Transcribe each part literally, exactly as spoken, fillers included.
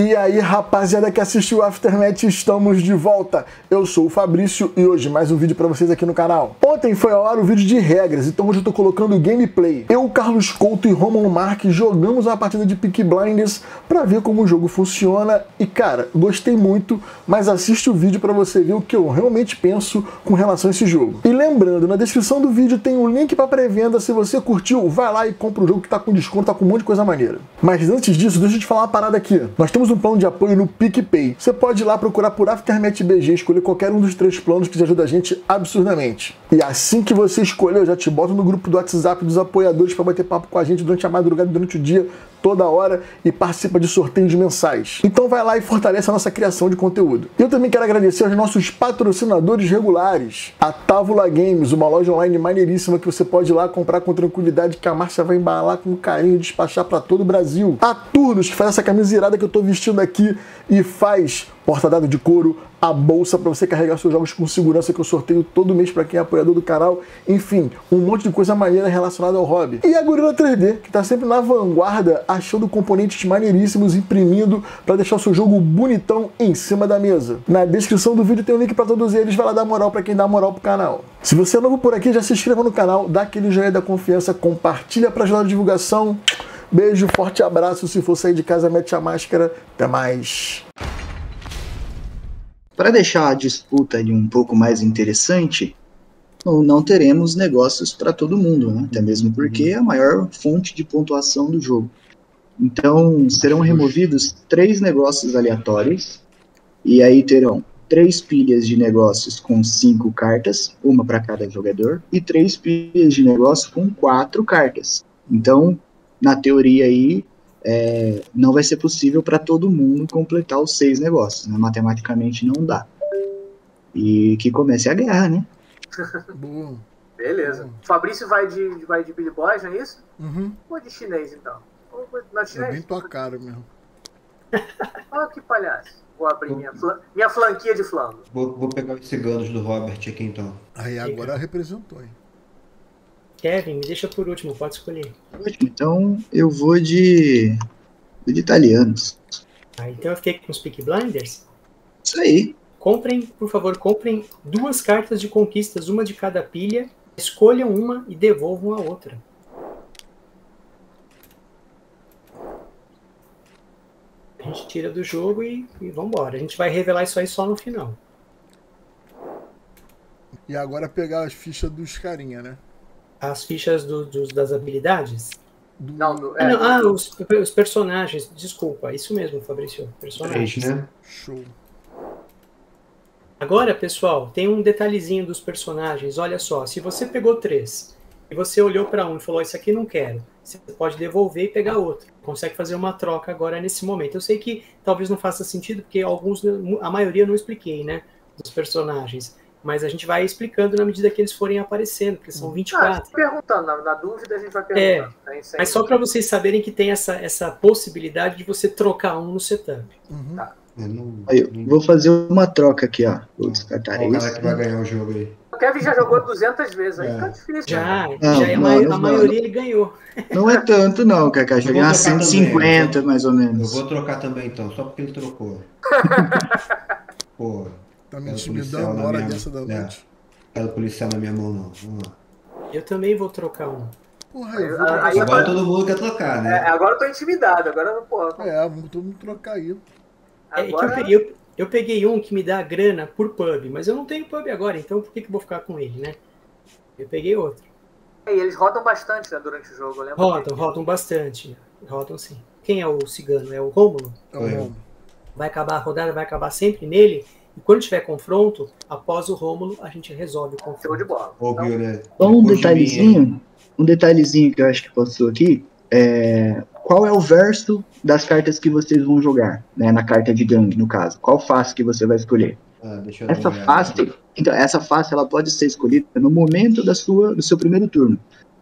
E aí, rapaziada que assistiu o Aftermath, estamos de volta. Eu sou o Fabrício e hoje mais um vídeo pra vocês aqui no canal. Ontem foi ao ar o vídeo de regras, então hoje eu tô colocando gameplay. Eu, Carlos Couto e Romulo Marques jogamos a partida de Peaky Blinders pra ver como o jogo funciona. E cara, gostei muito, mas assiste o vídeo pra você ver o que eu realmente penso com relação a esse jogo. E lembrando, na descrição do vídeo tem um link pra pré-venda. Se você curtiu, vai lá e compra o jogo que tá com desconto, tá com um monte de coisa maneira. Mas antes disso, deixa eu te falar uma parada aqui. Nós temos um plano de apoio no PicPay. Você pode ir lá procurar por AfterMatchBG, escolher qualquer um dos três planos que já ajuda a gente absurdamente. E assim que você escolher, eu já te boto no grupo do WhatsApp dos apoiadores para bater papo com a gente durante a madrugada, durante o dia, toda hora, e participa de sorteios mensais. Então vai lá e fortalece a nossa criação de conteúdo. Eu também quero agradecer aos nossos patrocinadores regulares. A Tavola Games, uma loja online maneiríssima que você pode ir lá comprar com tranquilidade, que a Márcia vai embalar com carinho e despachar para todo o Brasil. A Turnus, que faz essa camisa irada que eu tô vestindo aqui e faz porta-dado de couro, a bolsa para você carregar seus jogos com segurança que eu sorteio todo mês para quem é apoiador do canal. Enfim, um monte de coisa maneira relacionada ao hobby. E a Gorila três D, que tá sempre na vanguarda, achando componentes maneiríssimos, imprimindo para deixar o seu jogo bonitão em cima da mesa. Na descrição do vídeo tem um link para todos eles, vai lá dar moral para quem dá moral pro canal. Se você é novo por aqui, já se inscreva no canal, dá aquele joinha da confiança, compartilha para ajudar a divulgação. Beijo, forte abraço, se for sair de casa, mete a máscara. Até mais. Para deixar a disputa ali um pouco mais interessante, não teremos negócios para todo mundo, né? Até mesmo porque é a maior fonte de pontuação do jogo. Então, serão removidos três negócios aleatórios, e aí terão três pilhas de negócios com cinco cartas, uma para cada jogador, e três pilhas de negócio com quatro cartas. Então, na teoria aí, É, não vai ser possível para todo mundo completar os seis negócios, né? Matematicamente não dá. E que comece a guerra, né? Beleza. O Fabrício vai de, vai de Billy Boy, não é isso? Uhum. Ou de chinês, então? Ou na chinês? É bem tua cara mesmo. Olha que palhaço. Vou abrir minha, flan minha flanquia de flango. Vou, vou pegar os ciganos do Robert aqui, então. Aí agora representou, hein? Kevin, me deixa por último, pode escolher. Então eu vou de, de italianos. Ah, então eu fiquei com os Peaky Blinders? Isso aí. Comprem, por favor, comprem duas cartas de conquistas, uma de cada pilha. Escolham uma e devolvam a outra. A gente tira do jogo e, e vambora. A gente vai revelar isso aí só no final. E agora pegar as fichas dos carinha, né? As fichas do, dos, das habilidades? Não, do, é, ah, não, ah os, os personagens. Desculpa, isso mesmo, Fabrício. Personagens. Três, né? Show. Agora, pessoal, tem um detalhezinho dos personagens. Olha só, se você pegou três e você olhou para um e falou, isso aqui não quero, você pode devolver e pegar outro. Consegue fazer uma troca agora nesse momento. Eu sei que talvez não faça sentido, porque alguns, a maioria eu não expliquei, né? Dos personagens. Mas a gente vai explicando na medida que eles forem aparecendo, porque são vinte e quatro. Ah, a gente vai perguntando, na, na dúvida a gente vai perguntando. É, né? Mas só para vocês saberem que tem essa, essa possibilidade de você trocar um no setup. Uhum. Tá. Eu não, eu não... Vou fazer uma troca aqui, ó. Vou descartar isso. O cara que vai ganhar o jogo aí. O Kevin já jogou duzentas vezes, aí é. Fica difícil. Já, não, já é não, a, não, a maioria não, ele ganhou. Não é tanto não, Cacá, já ganhou cento e cinquenta também, mais ou menos. Eu vou trocar também então, só porque ele trocou. Pô. Tá me intimidando na hora dessa da noite. Quero policial na minha mão, não. Vamos lá. Eu também vou trocar um. Porra, eu vou trocar. Aí, agora todo mundo quer trocar, né? É, agora eu tô intimidado, agora eu não tô... É, vamos todo mundo trocar aí. Agora... É que eu, peguei, eu, eu peguei um que me dá grana por pub, mas eu não tenho pub agora, então por que que eu vou ficar com ele, né? Eu peguei outro. É, e eles rodam bastante, né, durante o jogo, eu lembro. Rodam, que... rodam bastante. Rodam sim. Quem é o cigano? É o Rômulo? É o Rômulo. Vai acabar a rodada, vai acabar sempre nele. E quando tiver confronto, após o Rômulo, a gente resolve o confronto. Show de bola. Então, um detalhezinho, um detalhezinho que eu acho que passou aqui, é qual é o verso das cartas que vocês vão jogar, né, na carta de gangue, no caso. Qual face que você vai escolher? Ah, deixa eu essa, face, então, essa face ela pode ser escolhida no momento da sua, do seu primeiro turno.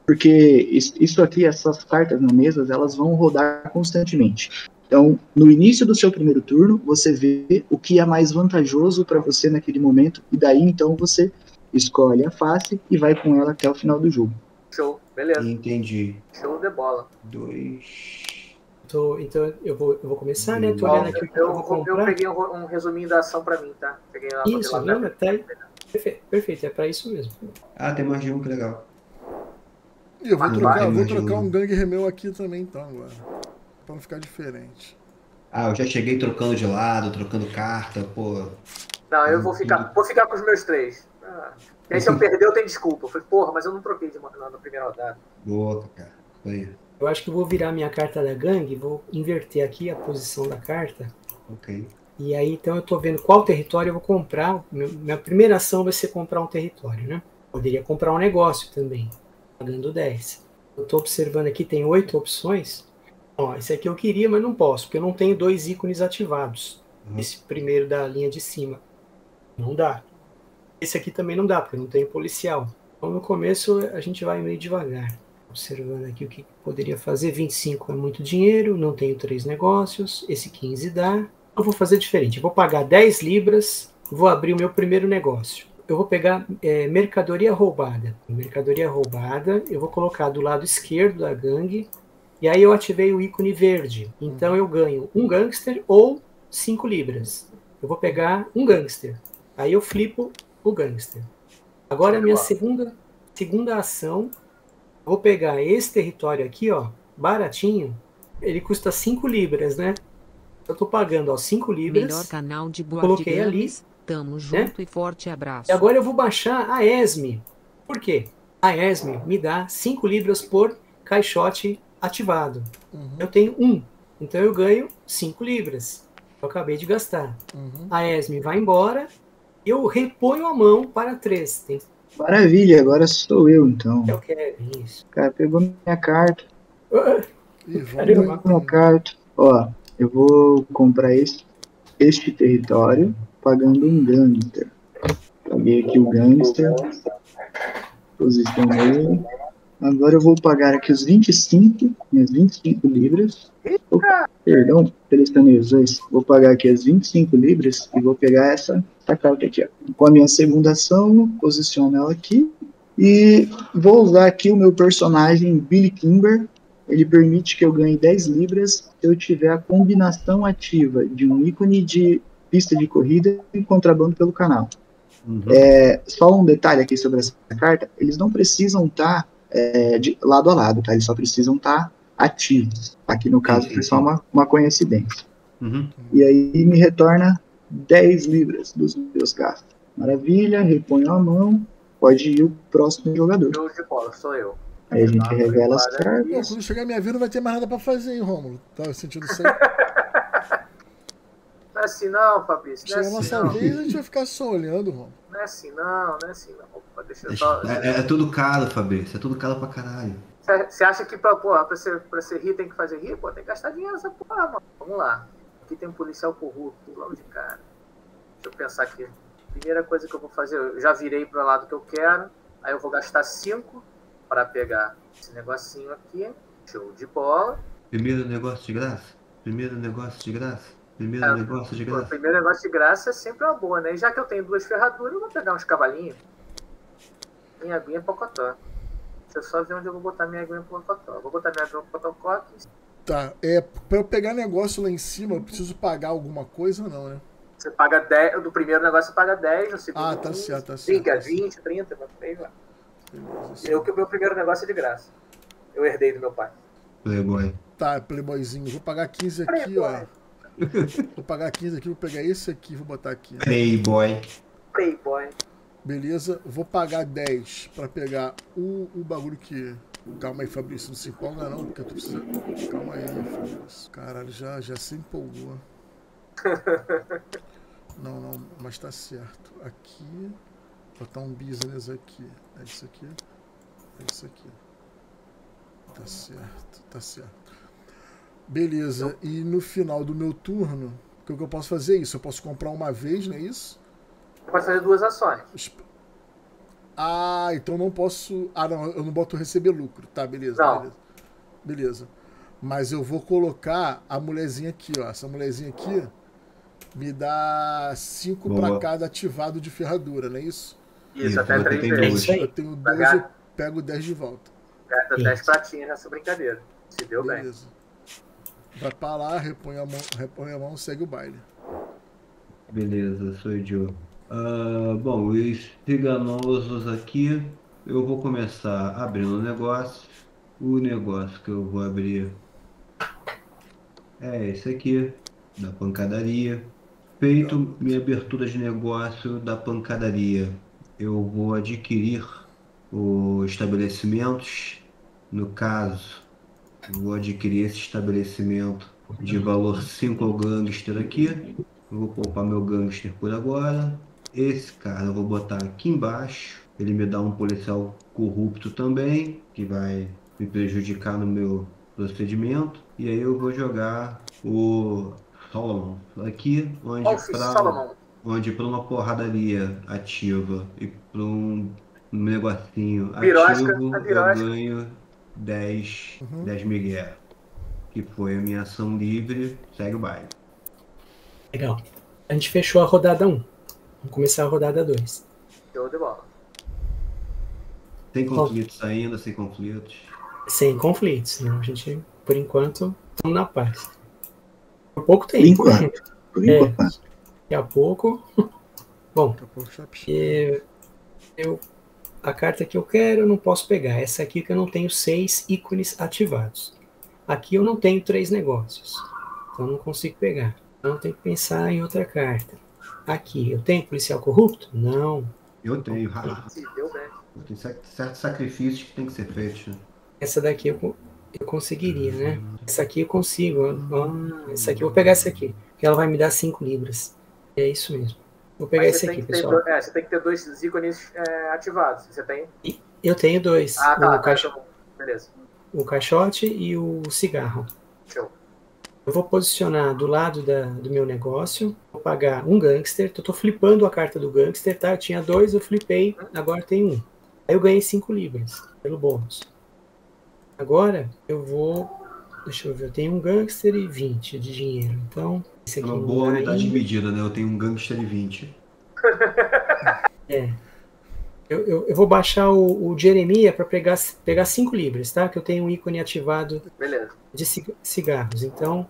Porque isso aqui, essas cartas na mesa, elas vão rodar constantemente. Então, no início do seu primeiro turno, você vê o que é mais vantajoso para você naquele momento, e daí, então, você escolhe a face e vai com ela até o final do jogo. Show, beleza. Entendi. Show de bola. Dois... Tô, então eu vou, eu vou começar, né? Tô olhando aqui. Eu, eu, eu peguei um, um resuminho da ação pra mim, tá? Peguei lá, isso, não, lá, até... perfeito, perfeito, é pra isso mesmo. Ah, tem mais de um, que legal. E eu vou ah, trocar, eu vou trocar um gangue remeu aqui também, então, agora. Pra não ficar diferente. Ah, eu já cheguei trocando de lado, trocando carta, pô. Não, eu vou ficar, vou ficar com os meus três. Ah, e aí se eu perder, eu tenho desculpa. Eu falei, porra, mas eu não troquei de mano na primeira rodada. Boa, cara. Foi. Eu acho que eu vou virar minha carta da gangue, vou inverter aqui a posição da carta. Ok. E aí, então, eu tô vendo qual território eu vou comprar. Minha primeira ação vai ser comprar um território, né? Poderia comprar um negócio também, pagando dez. Eu tô observando aqui, tem oito opções. Ó, esse aqui eu queria, mas não posso, porque eu não tenho dois ícones ativados. Uhum. Esse primeiro da linha de cima. Não dá. Esse aqui também não dá, porque eu não tenho policial. Então, no começo, a gente vai meio devagar. Observando aqui o que poderia fazer. vinte e cinco é muito dinheiro, não tenho três negócios. Esse quinze dá. Eu vou fazer diferente. Eu vou pagar dez libras, vou abrir o meu primeiro negócio. Eu vou pegar é, mercadoria roubada. Mercadoria roubada, eu vou colocar do lado esquerdo da gangue. E aí eu ativei o ícone verde. Então eu ganho um gangster ou cinco libras. Eu vou pegar um gangster. Aí eu flipo o gangster. Agora a minha segunda, segunda ação... Vou pegar esse território aqui, ó, baratinho. Ele custa cinco libras, né? Eu tô pagando, ó, cinco libras. Melhor canal de board coloquei games, ali. Tamo junto, né? E forte abraço. E agora eu vou baixar a Esme. Por quê? A Esme me dá cinco libras por caixote ativado. Uhum. Eu tenho um. Então eu ganho cinco libras. Eu acabei de gastar. Uhum. A Esme vai embora. Eu reponho a mão para três. Tem maravilha, agora sou eu, então. Eu quero isso. O cara pegou minha carta. Ih, pegou minha carta. Ó, eu vou comprar esse, este território pagando um gangster. Paguei aqui o gangster. Posicionei. Agora eu vou pagar aqui os vinte e cinco, minhas vinte e cinco libras. Opa, perdão, selecionei os dois. Vou pagar aqui as vinte e cinco libras e vou pegar essa, essa carta aqui. Ó. Com a minha segunda ação, posiciono ela aqui. E vou usar aqui o meu personagem Billy Kimber. Ele permite que eu ganhe dez libras se eu tiver a combinação ativa de um ícone de pista de corrida e contrabando pelo canal. Uhum. É, só um detalhe aqui sobre essa carta. Eles não precisam estar... É, de lado a lado, tá? Eles só precisam estar ativos. Aqui no caso foi só uma, uma coincidência. Uhum. E aí me retorna dez libras dos meus gastos. Maravilha, reponho a mão. Pode ir o próximo jogador. Eu de bola, sou eu. Aí a gente não, revela as cartas. Quando chegar a minha vida não vai ter mais nada pra fazer, hein, Romulo? Tá sentindo isso aí? Não é assim não, Fabrício. Não é assim não. Se a nossa vez, a gente vai ficar só olhando, Romulo. Não é assim não, não é assim não. Só... É, é, é tudo caro, Fabrício. É tudo caro pra caralho. Você acha que pra, porra, pra, ser, pra ser rir tem que fazer rir? Pô, tem que gastar dinheiro essa porra, mano. Vamos lá. Aqui tem um policial corrupto, logo de cara. Deixa eu pensar aqui. Primeira coisa que eu vou fazer, eu já virei pro lado que eu quero. Aí eu vou gastar cinco pra pegar esse negocinho aqui. Show de bola. Primeiro negócio de graça. Primeiro negócio de graça. Primeiro é, negócio de graça. Pô, primeiro negócio de graça é sempre uma boa, né? E já que eu tenho duas ferraduras, eu vou pegar uns cavalinhos. Minha aguinha pocotó. Deixa eu só ver onde eu vou botar minha aguinha pocotó. Vou botar minha aguinha pocotó aqui. Tá, é, pra eu pegar negócio lá em cima, eu preciso pagar alguma coisa ou não, né? Você paga dez, do primeiro negócio você paga dez, no segundo ah, tá vinte, certo, tá certo, trinta, tá vinte, certo. trinta, sei lá. Eu que o meu primeiro negócio é de graça. Eu herdei do meu pai. Playboy. Tá, playboyzinho. Vou pagar quinze aqui, Playboy. Ó. Vou pagar quinze aqui, vou pegar esse aqui e vou botar aqui. Né? Playboy. Playboy. Beleza, vou pagar dez pra pegar o, o bagulho que... Calma aí, Fabrício, não se empolga não, porque eu tô precisando... Calma aí, Fabrício. Caralho, já, já se empolgou. Não, não, mas tá certo. Aqui, botar um business aqui. É isso aqui, é isso aqui. Tá certo, tá certo. Beleza, e no final do meu turno, o que eu posso fazer é isso? Eu posso comprar uma vez, não é isso? Pode fazer duas ações. Ah, então não posso... Ah, não, eu não boto receber lucro. Tá, beleza. Não. Beleza. Beleza. Mas eu vou colocar a mulherzinha aqui, ó. Essa mulherzinha aqui me dá cinco pra cada ativado de ferradura, não é isso? Isso, isso até três vezes. Eu tenho doze, eu pego dez de volta. Gasta dez pratinhas nessa brincadeira. Se deu bem. Beleza. Vai pra lá, repõe a mão, repõe a mão, segue o baile. Beleza, sou o Joe. Uh, bom, os ciganosos aqui, eu vou começar abrindo o negócio. O negócio que eu vou abrir é esse aqui, da pancadaria. Feito minha abertura de negócio da pancadaria, eu vou adquirir os estabelecimentos. No caso, vou adquirir esse estabelecimento de valor cinco ao gangster aqui. Vou poupar meu gangster por agora. Esse cara eu vou botar aqui embaixo. Ele me dá um policial corrupto também, que vai me prejudicar no meu procedimento. E aí eu vou jogar o Solomon aqui, onde para onde para uma porradaria ativa e para um negocinho pirosca, ativo eu ganho dez, uhum. dez migué, que foi a minha ação livre. Segue o baile. Legal. A gente fechou a rodada um. Vamos começar a rodada dois. Eu de bola. Sem conflitos Bom, ainda, sem conflitos. Sem conflitos, não. A gente, por enquanto, estamos na paz. Por pouco tempo. Enquanto. Por enquanto. É, daqui a pouco. Bom, eu, eu, a carta que eu quero eu não posso pegar. Essa aqui que eu não tenho seis ícones ativados. Aqui eu não tenho três negócios. Então eu não consigo pegar. Então tem que pensar em outra carta. Aqui, eu tenho policial corrupto? Não. Eu tenho. Tem certos sacrifícios que tem que ser feitos. Essa daqui eu, eu conseguiria, né? Essa aqui eu consigo. Ah, essa aqui, eu vou pegar essa aqui. Porque ela vai me dar cinco libras. É isso mesmo. Vou pegar essa aqui, pessoal. Dois, é, você tem que ter dois ícones é, ativados. Você tem? Eu tenho dois. Ah, tá. O, tá, cach... tá Beleza. O caixote e o cigarro. Show. Eu vou posicionar do lado da, do meu negócio, vou pagar um gangster, eu tô flipando a carta do gangster, tá? Eu tinha dois, eu flipei, agora tem um. Aí eu ganhei cinco libras, pelo bônus. Agora eu vou, deixa eu ver, eu tenho um gangster e vinte de dinheiro, então... Esse aqui é uma boa unidade de medida, né? Eu tenho um gangster e vinte. É. Eu, eu, eu vou baixar o, o Jeremia para pegar, pegar cinco libras, tá? Que eu tenho um ícone ativado. Beleza. De cigarros. Então,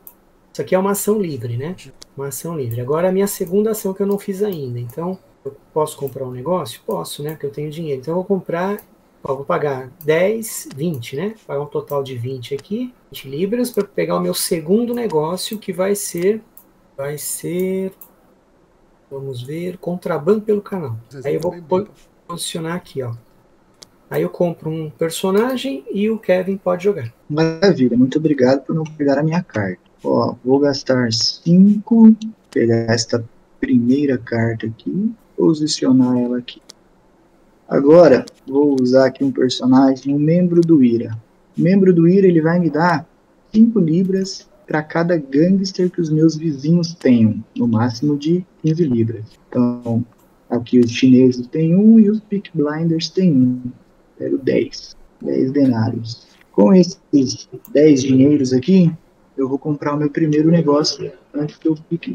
isso aqui é uma ação livre, né? Uma ação livre. Agora, a minha segunda ação que eu não fiz ainda. Então, eu posso comprar um negócio? Posso, né? Porque eu tenho dinheiro. Então, eu vou comprar... Ó, vou pagar dez, vinte, né? Vou pagar um total de vinte aqui. vinte libras para pegar o meu segundo negócio, que vai ser... Vai ser... Vamos ver... Contrabando pelo canal. Aí eu vou... posicionar aqui, ó. Aí eu compro um personagem e o Kevin pode jogar. Maravilha, muito obrigado por não pegar a minha carta. Ó, vou gastar cinco, pegar esta primeira carta aqui, posicionar ela aqui. Agora, vou usar aqui um personagem, um membro do Ira. O membro do Ira, ele vai me dar cinco libras para cada gangster que os meus vizinhos tenham, no máximo de quinze libras. Então... Aqui os chineses têm um e os Peaky Blinders têm um. Pego dez. dez denários. Com esses dez dinheiros aqui, eu vou comprar o meu primeiro negócio antes que eu fique.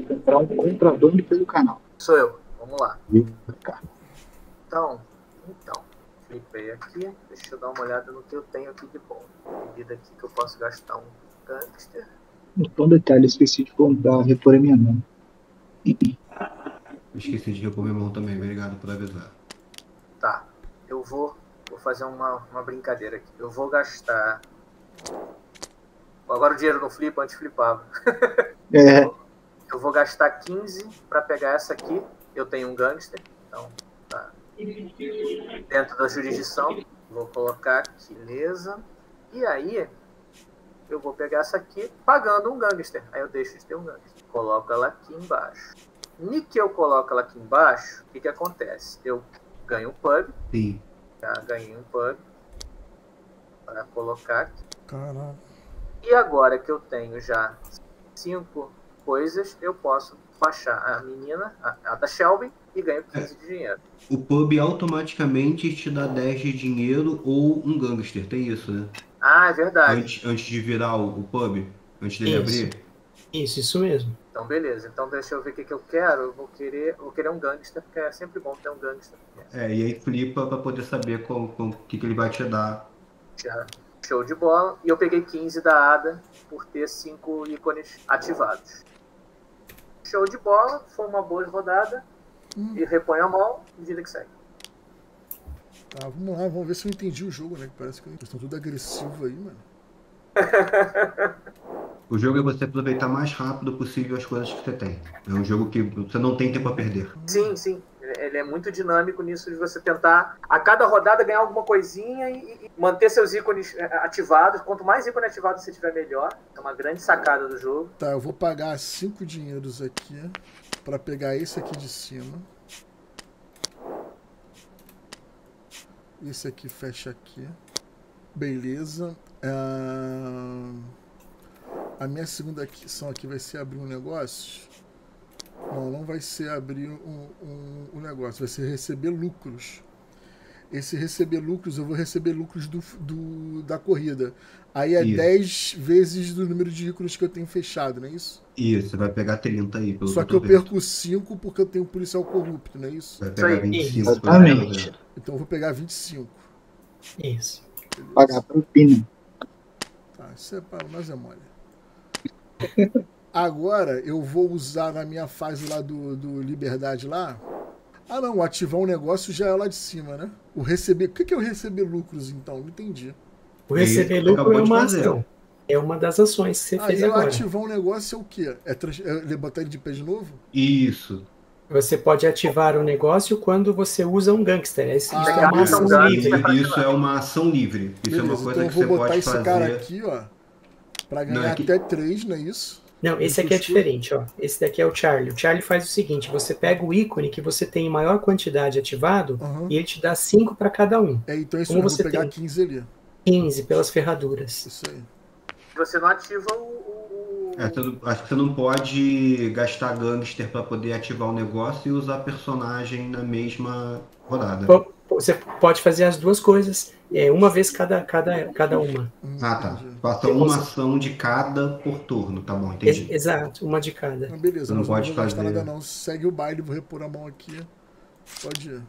Vou comprar um contrabando pelo canal. Sou eu. Vamos lá. Então, então. Flipei aqui. Deixa eu dar uma olhada no que eu tenho aqui de bom. Medida aqui que eu posso gastar um gangster. Então, detalhe, eu esqueci de comprar, repor a minha mão. Esqueci de repor meu mão também, obrigado por avisar. Tá, eu vou, vou fazer uma, uma brincadeira aqui. Eu vou gastar... Agora o dinheiro não flipa, antes flipava. É. Eu, eu vou gastar quinze pra pegar essa aqui. Eu tenho um gangster, então tá. Dentro da jurisdição, vou colocar aqui, beleza. E aí, eu vou pegar essa aqui pagando um gangster. Aí eu deixo de ter um gangster. Coloco ela aqui embaixo. Ni que eu coloco ela aqui embaixo, o que que acontece? Eu ganho um pub. Sim. Já ganhei um pub. Para colocar aqui. Caramba. E agora que eu tenho já cinco coisas, eu posso baixar a menina, a, a da Shelby, e ganho quinze é. de dinheiro. O pub automaticamente te dá dez de dinheiro ou um gangster, tem isso, né? Ah, é verdade. Antes, antes de virar o, o pub, antes dele isso. abrir. Isso, isso mesmo. Então, beleza. Então, deixa eu ver o que, que eu quero. Eu vou querer, vou querer um gangster, porque é sempre bom ter um gangster. É, e aí flipa pra poder saber o que, que ele vai te dar. Já, Show de bola. E eu peguei quinze da Ada por ter cinco ícones ativados. Show de bola. Foi uma boa rodada. Hum. E repõe a mão e vida que segue. Tá, vamos lá. Vamos ver se eu entendi o jogo, né? Parece que eles estão tudo agressivos aí, mano. O jogo é você aproveitar mais rápido possível as coisas que você tem. É um jogo que você não tem tempo a perder. Sim, sim. Ele é muito dinâmico nisso de você tentar, a cada rodada, ganhar alguma coisinha e, e manter seus ícones ativados. Quanto mais ícone ativado você tiver, melhor. É uma grande sacada do jogo. Tá, eu vou pagar cinco dinheiros aqui pra pegar esse aqui de cima. Esse aqui fecha aqui. Beleza. Uh... A minha segunda ação aqui vai ser abrir um negócio. Não, não vai ser abrir um, um, um negócio, vai ser receber lucros. Esse receber lucros, eu vou receber lucros do, do, da corrida. Aí é isso. dez vezes do número de ícones que eu tenho fechado, não é isso? Isso, você vai pegar trinta aí. Pelo Só que eu perco vendo. cinco porque eu tenho um policial corrupto, não é isso? Vai pegar vinte e cinco. Exatamente. Então eu vou pegar vinte e cinco. Isso. Beleza. Pagar propina. Tá, isso é para nós é mole. Agora eu vou usar na minha fase lá do, do Liberdade lá. Ah não, ativar um negócio já é lá de cima, né? O receber. O que que é o receber lucros então? Não entendi. O receber lucro é uma ação. É uma das ações que você ah, fez eu agora. Ativar um negócio é o quê? É, trans... é levantar ele de pé de novo? Isso. Você pode ativar o um negócio quando você usa um gangster. Isso, ah, é, uma isso, ação livre. isso é uma ação livre. Isso Beleza, é uma coisa então que você pode fazer. Eu vou botar esse fazer... cara aqui, ó. Pra ganhar não, aqui... até três, não é isso? Não, esse aqui é diferente, ó. Esse daqui é o Charlie. O Charlie faz o seguinte, você pega o ícone que você tem em maior quantidade ativado uhum. e ele te dá cinco para cada um. É, então isso eu vou pegar tem... quinze ali. quinze pelas ferraduras. Isso aí. Você não ativa o... É, tu, acho que você não pode gastar gangster para poder ativar o negócio e usar personagem na mesma rodada. Bom, você pode fazer as duas coisas, é, uma vez cada, cada, cada uma. Ah, tá. Faça uma ação de cada por turno, tá bom, entendi. Exato, uma de cada. Ah, beleza, não, não pode não fazer nada não. Segue o baile, vou repor a mão aqui. Pode ir.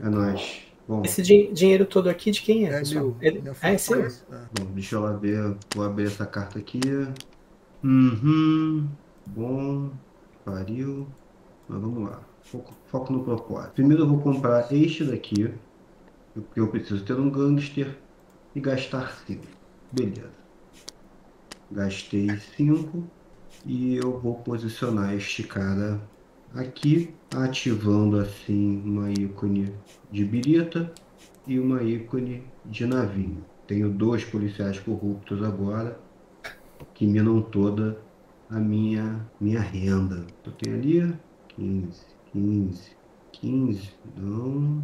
É nóis. Bom, esse din dinheiro todo aqui de quem é? É meu. Ele... É, é seu? É. Bom, deixa eu lá ver, vou abrir essa carta aqui. Uhum. Bom, pariu. Mas vamos lá. Foco, foco no propósito. Primeiro eu vou comprar este daqui, porque eu preciso ter um gangster e gastar cinco. Beleza. Gastei cinco e eu vou posicionar este cara aqui, ativando assim uma ícone de birita e uma ícone de navio. Tenho dois policiais corruptos agora, que minam toda a minha, minha renda. Eu tenho ali quinze, quinze, quinze, não,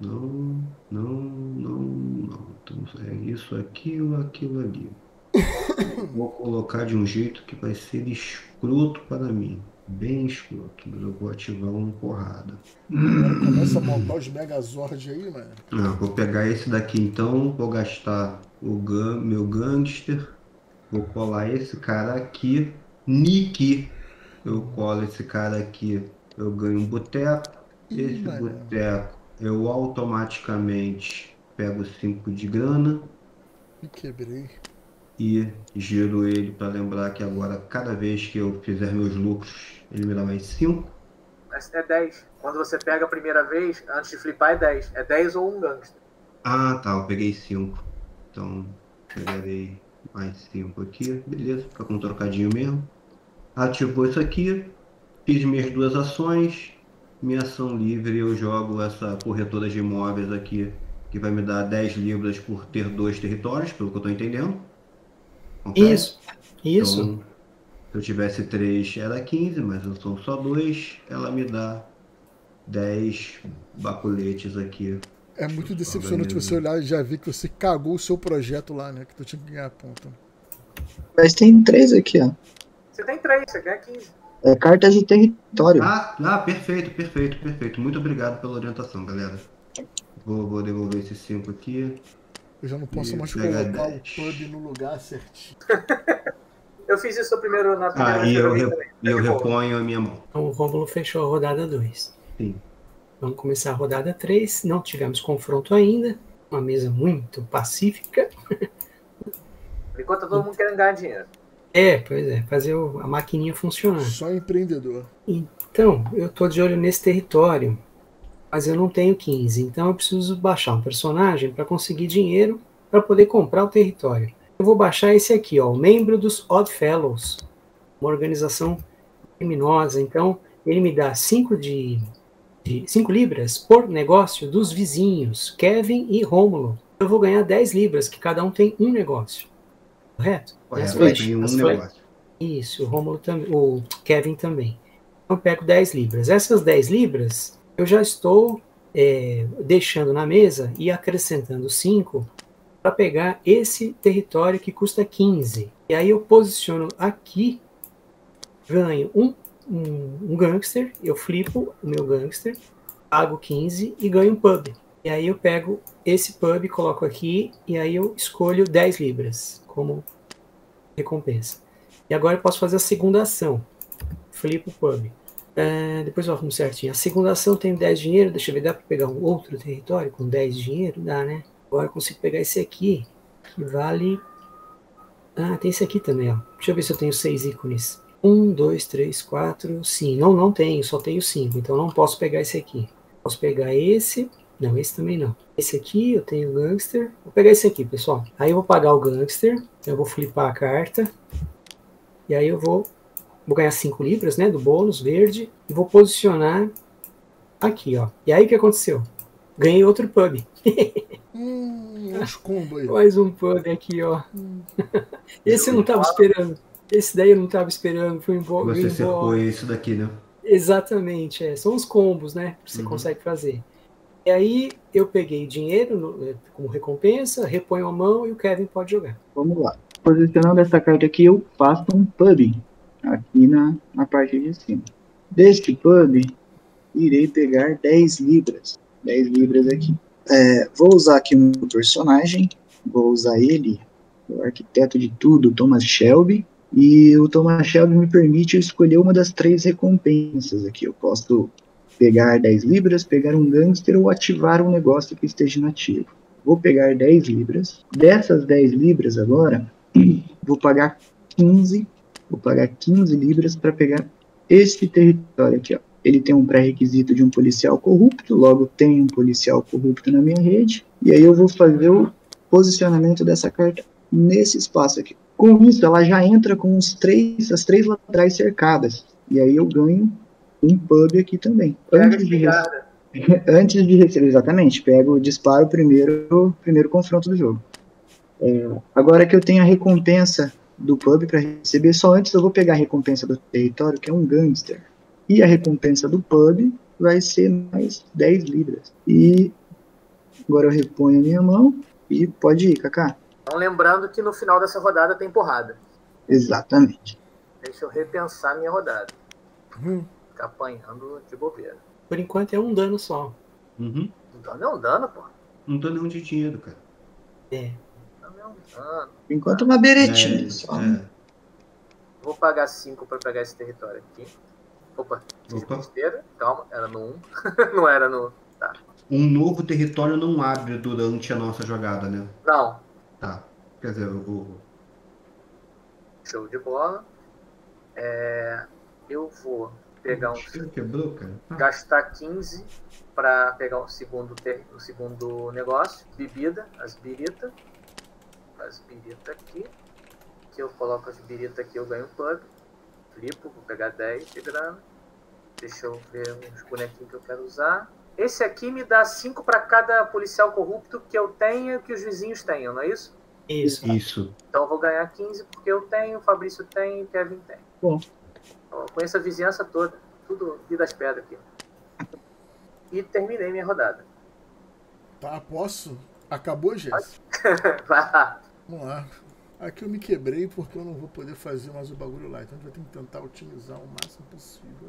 não, não, não, não. Então é isso, aquilo, aquilo ali. Vou colocar de um jeito que vai ser escroto para mim. Bem escroto, mas eu vou ativar um porrada. Agora começa a montar os Megazord aí, mano. Ah, vou pegar esse daqui então, vou gastar o gan meu gangster. Vou colar esse cara aqui. Nick. Eu colo esse cara aqui, eu ganho um boteco. Esse boteco eu automaticamente pego cinco de grana. Me quebrei. E giro ele para lembrar que agora, cada vez que eu fizer meus lucros, ele me dá mais cinco. É dez. Quando você pega a primeira vez, antes de flipar é dez. É dez ou um gangster. Ah, tá. Eu peguei cinco. Então, pegarei mais cinco aqui. Beleza, fica com um trocadinho mesmo. Ativou isso aqui. Fiz minhas duas ações. Minha ação livre, eu jogo essa corretora de imóveis aqui, que vai me dar dez libras por ter dois territórios, pelo que eu tô entendendo. Okay. Isso, isso. Então, se eu tivesse três, era quinze, mas eu sou só dois. Ela me dá dez baculetes aqui. É muito decepcionante você olhar e já ver que você cagou o seu projeto lá, né? Que tu tinha que ganhar a ponta. Mas tem três aqui, ó. Você tem três, você ganha quinze. É carta de território. Ah, ah, perfeito, perfeito, perfeito. Muito obrigado pela orientação, galera. Vou, vou devolver esses cinco aqui. Eu já não posso mais colocar o pub no lugar certinho. Eu fiz isso primeiro na primeira. Ah, e eu, re eu reponho a minha mão. Então o Rômulo fechou a rodada dois. Sim. Vamos começar a rodada três. Não tivemos confronto ainda. Uma mesa muito pacífica. Por enquanto tá todo mundo querendo ganhar dinheiro. É, pois é, fazer a maquininha funcionar. Só empreendedor. Então, eu tô de olho nesse território, mas eu não tenho quinze, então eu preciso baixar um personagem para conseguir dinheiro para poder comprar o território. Eu vou baixar esse aqui, ó, o membro dos Odd Fellows, uma organização criminosa. Então, ele me dá cinco de, de cinco libras por negócio dos vizinhos, Kevin e Romulo. Eu vou ganhar dez libras, que cada um tem um negócio. Correto? Correto. Eu tenho um negócio. Isso, o Romulo também, o Kevin também. Eu pego dez libras. Essas dez libras eu já estou é, deixando na mesa e acrescentando cinco para pegar esse território que custa quinze. E aí eu posiciono aqui, ganho um, um, um gangster, eu flipo o meu gangster, pago quinze e ganho um pub. E aí eu pego esse pub, coloco aqui e aí eu escolho dez libras como recompensa. E agora eu posso fazer a segunda ação. Flipo o pub. Uh, depois eu arrumo certinho. A segunda ação tem dez dinheiro. Deixa eu ver, dá para pegar um outro território com dez dinheiro? Dá, né? Agora eu consigo pegar esse aqui, que vale... Ah, tem esse aqui também, ó. Deixa eu ver se eu tenho seis ícones. Um, dois, três, quatro, cinco. Não, não tenho, só tenho cinco. Então não posso pegar esse aqui. Posso pegar esse... Não, esse também não. Esse aqui, eu tenho o gangster. Vou pegar esse aqui, pessoal. Aí eu vou pagar o gangster. Eu vou flipar a carta. E aí eu vou... Vou ganhar cinco libras, né? Do bônus verde. E vou posicionar aqui, ó. E aí o que aconteceu? Ganhei outro pub. Hum, mais um pub aqui, ó. Hum. Esse eu não tava esperando. Esse daí eu não tava esperando. Fui embora. Você cercou isso daqui, né? Exatamente, é. São os combos, né? Que você uhum. consegue fazer. E aí eu peguei dinheiro no, como recompensa, reponho a mão e o Kevin pode jogar. Vamos lá. Posicionando essa carta aqui, eu faço um pub. Aqui na, na parte de cima. Deste pub, irei pegar dez libras. dez libras aqui. É, vou usar aqui um personagem. Vou usar ele, o arquiteto de tudo, Thomas Shelby. E o Thomas Shelby me permite eu escolher uma das três recompensas aqui. Eu posso pegar dez libras, pegar um gangster ou ativar um negócio que esteja inativo. Vou pegar dez libras. Dessas dez libras agora, vou pagar quinze. Vou pagar quinze libras para pegar este território aqui, ó. Ele tem um pré-requisito de um policial corrupto, logo tem um policial corrupto na minha rede. E aí eu vou fazer o posicionamento dessa carta nesse espaço aqui. Com isso, ela já entra com os três, as três laterais cercadas. E aí eu ganho um pub aqui também. Antes de, antes de receber, exatamente, pego, disparo o primeiro, primeiro confronto do jogo. É, agora que eu tenho a recompensa do pub para receber, só antes eu vou pegar a recompensa do território, que é um gangster. E a recompensa do pub vai ser mais dez libras. E agora eu reponho a minha mão e pode ir, Cacá. Então lembrando que no final dessa rodada tem porrada. Exatamente. Deixa eu repensar minha rodada. Uhum. Ficar apanhando de bobeira. Por enquanto é um dano só. Uhum. Um dano é um dano, pô. Não tô nenhum de dinheiro, cara. É. Ah, enquanto uma beretinha é, só. É. Vou pagar cinco para pegar esse território aqui. Opa, Opa. Besteira. Calma, era no um. Não era no... Tá. Um novo território não abre durante a nossa jogada, né? Não. Tá. Quer dizer, eu vou... Show de bola. É... Eu vou pegar um... Quebrou, cara. Ah. Gastar quinze para pegar o segundo, ter... o segundo negócio. Bebida, as biritas. As birita aqui, que eu coloco as birita aqui, eu ganho um pub, flipo, vou pegar dez de grana, deixa eu ver uns bonequinhos que eu quero usar. Esse aqui me dá cinco para cada policial corrupto que eu tenha, que os vizinhos tenham, não é isso? Isso. Isso. Então eu vou ganhar quinze porque eu tenho, o Fabrício tem e o Kevin tem. Bom. Eu conheço a vizinhança toda, tudo e das pedras aqui. E terminei minha rodada. Tá, posso? Acabou, Jess? Vamos lá. Aqui eu me quebrei porque eu não vou poder fazer mais o bagulho lá. Então a gente vai ter que tentar otimizar o máximo possível.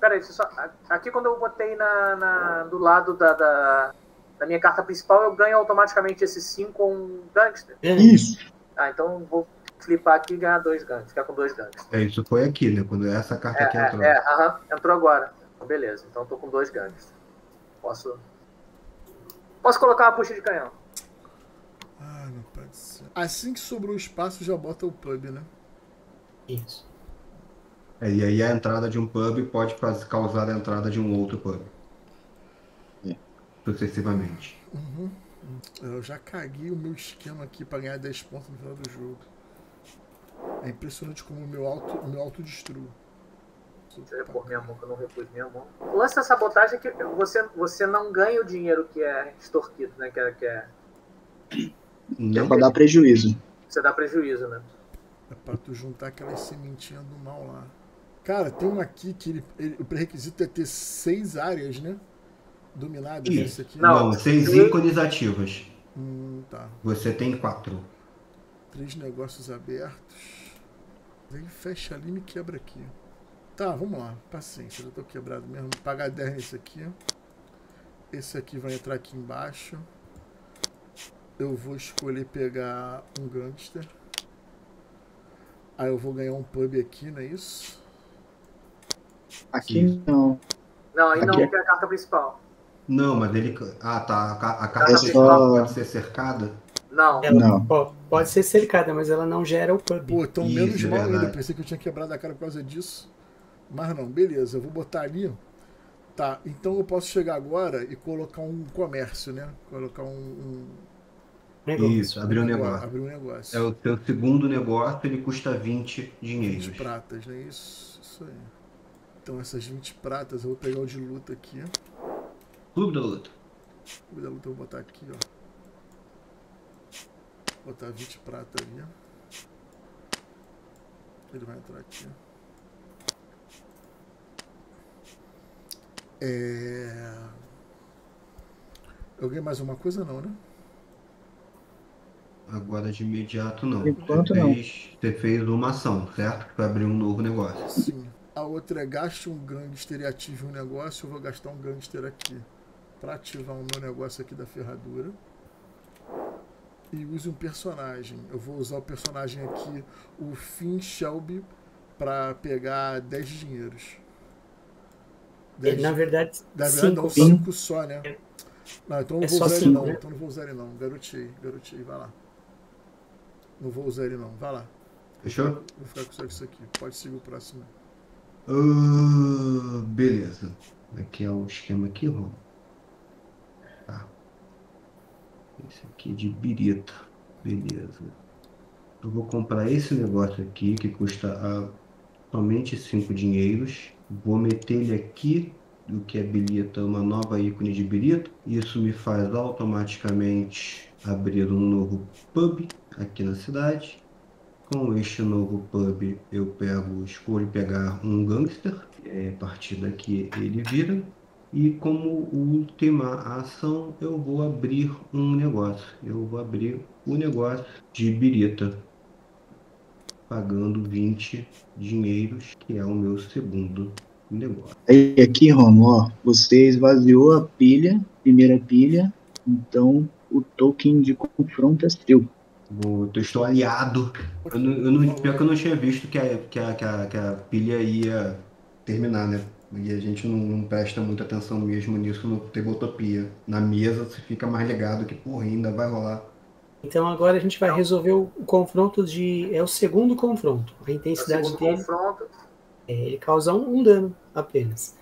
Pera aí, só... aqui quando eu botei na, na, do lado da, da, da minha carta principal, eu ganho automaticamente esses cinco com um gangster. É isso. Ah, então eu vou flipar aqui e ganhar dois gangsters. Ficar com dois gangsters. É, isso foi aqui, né? Quando essa carta é, aqui entrou. É, é uh-huh, entrou agora. Beleza, então eu tô com dois gangsters. Posso... Posso colocar uma puxa de canhão? Ah, não pode ser. Assim que sobrou espaço, já bota o pub, né? Isso. É, e aí a entrada de um pub pode causar a entrada de um outro pub. É. Sucessivamente. Uhum. Eu já caguei o meu esquema aqui pra ganhar dez pontos no final do jogo. É impressionante como o meu auto, meu auto destruo. Deixa eu repor minha mão, que eu não repus minha mão. O lance da sabotagem é que você, você não ganha o dinheiro que é extorquido, né? Que é, que é... Não é pra dar prejuízo. Você dá prejuízo, né? É pra tu juntar aquelas sementinhas do mal lá. Cara, tem uma aqui que ele, ele, o pré-requisito é ter seis áreas, né? Dominadas. Isso. Aqui. Não, não, seis e... ícones ativos. Hum, tá. Você tem quatro. Três negócios abertos. Vem, fecha ali e me quebra aqui. Tá, vamos lá. Paciência, eu já tô quebrado mesmo. Vou pagar dez nesse aqui. Esse aqui vai entrar aqui embaixo. Eu vou escolher pegar um gangster. Aí eu vou ganhar um pub aqui, não é isso? Aqui não. Não, aí não, porque é a carta principal. Não, mas ele... Ah, tá. A, a carta é principal pode ser cercada? Não. Ela não. Pode ser cercada, mas ela não gera o pub. Pô, então isso, menos mal ainda. Eu pensei que eu tinha quebrado a cara por causa disso. Mas não, beleza. Eu vou botar ali. Tá, então eu posso chegar agora e colocar um comércio, né? Colocar um... um... Isso, abrir um negócio. Abrir um negócio. É o teu segundo negócio, ele custa vinte dinheiros. vinte pratas, né? Isso, isso aí. Então essas vinte pratas, eu vou pegar o de luta aqui. Clube da luta. Clube da luta eu vou botar aqui, ó. Vou botar vinte prata ali. Ele vai entrar aqui. É... Eu ganhei mais uma coisa não, né? Agora de imediato não. Enquanto você fez, não. Você fez uma ação, certo? Para abrir um novo negócio. Sim. A outra é gaste um gangster e ative um negócio. Eu vou gastar um gangster aqui para ativar o meu negócio aqui da ferradura. E use um personagem. Eu vou usar o personagem aqui, o Finn Shelby, para pegar dez dinheiros. dez, na verdade, na verdade não, cinco só, né? É, não, então não é vou usar cinco, ele não. Né? Então não vou usar ele não. Garotei, garotei, vai lá. Não vou usar ele não, vai lá. Fechou? Vou ficar com isso aqui. Pode seguir o próximo. Uh, beleza. Aqui é o esquema aqui, Rô. Tá. Esse aqui é de birita. Beleza. Eu vou comprar esse negócio aqui, que custa a, somente cinco dinheiros. Vou meter ele aqui, o que é bilheta, uma nova ícone de bilheta. Isso me faz automaticamente abrir um novo pub aqui na cidade. Com este novo pub eu pego, escolho pegar um gangster. É, a partir daqui ele vira. E como última ação eu vou abrir um negócio. Eu vou abrir o negócio de birita, pagando vinte dinheiros, que é o meu segundo negócio. E aqui, Romo, ó, você esvaziou a pilha, primeira pilha, então o token de confronto é seu. Eu estou aliado. Eu não, eu não, pior que eu não tinha visto que a, que, a, que, a, que a pilha ia terminar, né? E a gente não, não presta muita atenção mesmo nisso no Tabletopia. Na mesa você fica mais ligado que, porra, ainda vai rolar. Então agora a gente vai resolver o confronto de... É o segundo confronto. A intensidade é dele... Confronto. É, ele causa um, um dano apenas.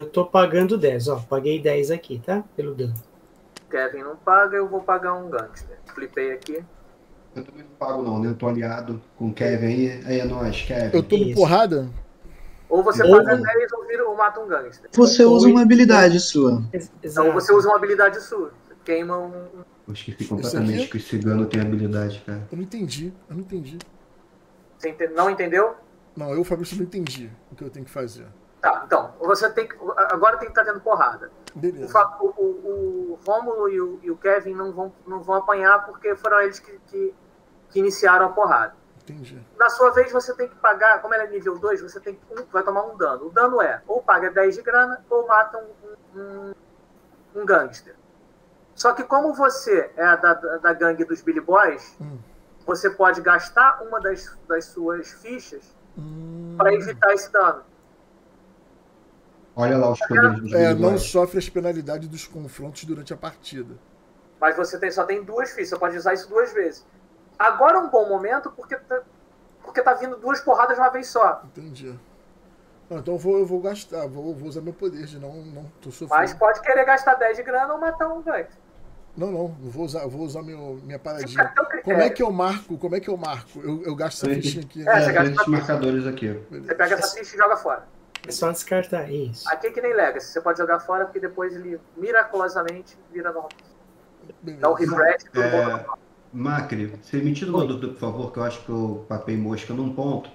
Eu tô pagando dez, ó. Paguei dez aqui, tá? Pelo dano. Kevin não paga, eu vou pagar um gangster. Flipei aqui. Eu também não pago não, né? Eu tô aliado com o Kevin aí. Aí é nóis, Kevin. Eu tô de porrada? Ou você ou... paga dez ou vira ou mata um gangster. Você usa uma habilidade sua. Exato. Ou você usa uma habilidade sua. Queima um... Eu esqueci completamente que o cigano tem habilidade, cara. Eu não entendi, eu não entendi. Você ente... não entendeu? Não, eu, Fabrício, não entendi o que eu tenho que fazer. Tá, então, você tem que... Agora tem que estar tendo porrada. Beleza. O, Fa... o, o, o Rômulo e o, e o Kevin não vão, não vão apanhar porque foram eles que, que, que iniciaram a porrada. Entendi. Na sua vez, você tem que pagar, como ela é nível dois, você tem que, um, vai tomar um dano. O dano é, ou paga dez de grana, ou mata um, um, um gangster. Só que como você é da, da gangue dos Billy Boys, hum. você pode gastar uma das, das suas fichas hum. para evitar esse dano. Olha lá os poderes dos Billy Boys. É, não sofre as penalidades dos confrontos durante a partida. Mas você tem, só tem duas fichas, você pode usar isso duas vezes. Agora é um bom momento porque tá, porque tá vindo duas porradas de uma vez só. Entendi. Ah, então eu vou, eu vou gastar, vou, vou usar meu poder de não, não tô sofrendo. Mas pode querer gastar dez de grana ou matar um gank. Não, não, eu vou usar, eu vou usar meu, minha paradinha. Como é que eu marco? Como é que eu marco? Eu, eu gasto essa fichinha aqui. É, você gasta esses marcadores aqui. Você pega essa ficha e joga fora. É só descartar isso. Aqui é que nem Legacy, você pode jogar fora porque depois ele miraculosamente vira normal. Dá um refresh e tudo bom. Macri, você me tira uma dúvida, por favor, que eu acho que eu papei mosca num ponto.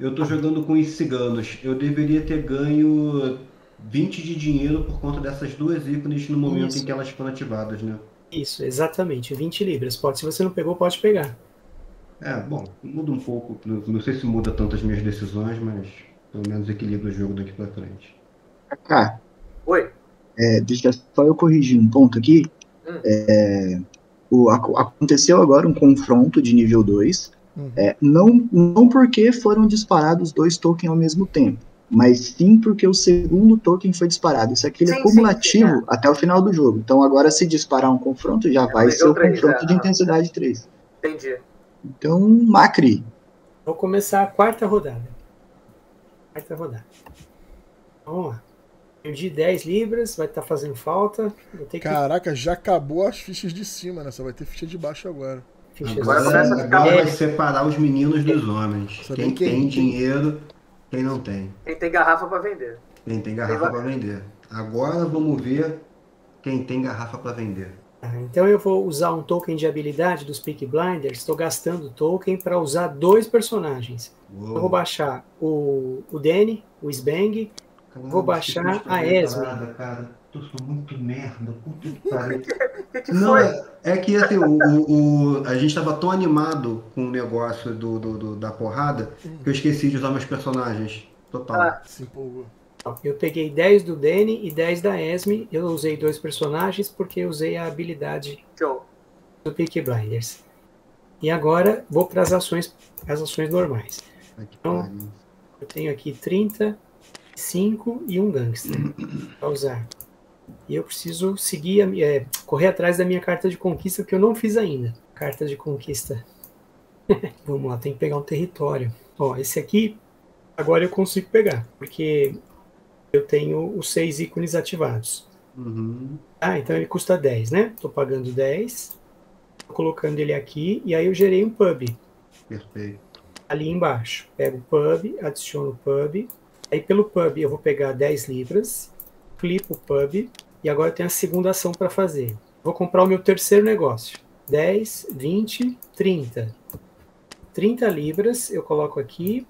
Eu tô jogando com os ciganos. Eu deveria ter ganho vinte de dinheiro por conta dessas duas ícones no momento isso. em que elas foram ativadas, né? Isso, exatamente. vinte libras. Pode, se você não pegou, pode pegar. É, bom, muda um pouco. Não sei se muda tanto as minhas decisões, mas pelo menos equilibra o jogo daqui pra frente. Cacá. Oi? É, deixa só eu corrigir um ponto aqui. Hum. É, o, aconteceu agora um confronto de nível dois. Uhum. É, não, não porque foram disparados dois tokens ao mesmo tempo, mas sim porque o segundo token foi disparado. Isso aqui sim, é cumulativo sim, sim, é. até o final do jogo. Então agora se disparar um confronto, já é, vai ser o confronto é, de é, intensidade é. três. Entendi. Então, Macri. Vou começar a quarta rodada. Quarta rodada. Vamos lá. Perdi dez libras, vai estar tá fazendo falta. Vou ter que... Caraca, já acabou as fichas de cima, né? Só vai ter ficha de baixo agora. Agora, agora, agora vai separar os meninos dos homens. Quem tem dinheiro, quem não tem. Quem tem garrafa para vender. Quem tem garrafa para vender. Agora vamos ver quem tem garrafa para vender. Ah, então eu vou usar um token de habilidade dos Peaky Blinders. Estou gastando token para usar dois personagens. Uou. Eu vou baixar o, o Danny, o Sbang. Caramba, vou baixar a Esme. Eu sou muito merda, puta que pariu. Que que não, é, é que assim, o, o, o, a gente tava tão animado com o negócio do, do, do, da porrada que eu esqueci de usar meus personagens. Total. Ah, se empolgou. Eu peguei dez do Danny e dez da Esme. Eu usei dois personagens porque eu usei a habilidade Show. do Peaky Blinders. E agora vou para as ações, as ações normais. Aqui, então, cara. eu tenho aqui trinta, cinco e um gangster para usar. E eu preciso seguir, a, é, correr atrás da minha carta de conquista, que eu não fiz ainda. Carta de conquista. Vamos lá, tem que pegar um território. Ó, esse aqui, agora eu consigo pegar, porque eu tenho os seis ícones ativados. Uhum. Ah, então ele custa dez, né? Tô pagando dez, tô colocando ele aqui, e aí eu gerei um pub. Perfeito. Ali embaixo. Pego o pub, adiciono o pub. Aí pelo pub eu vou pegar dez libras, clipo o pub. E agora eu tenho a segunda ação para fazer. Vou comprar o meu terceiro negócio. dez, vinte, trinta. trinta libras eu coloco aqui.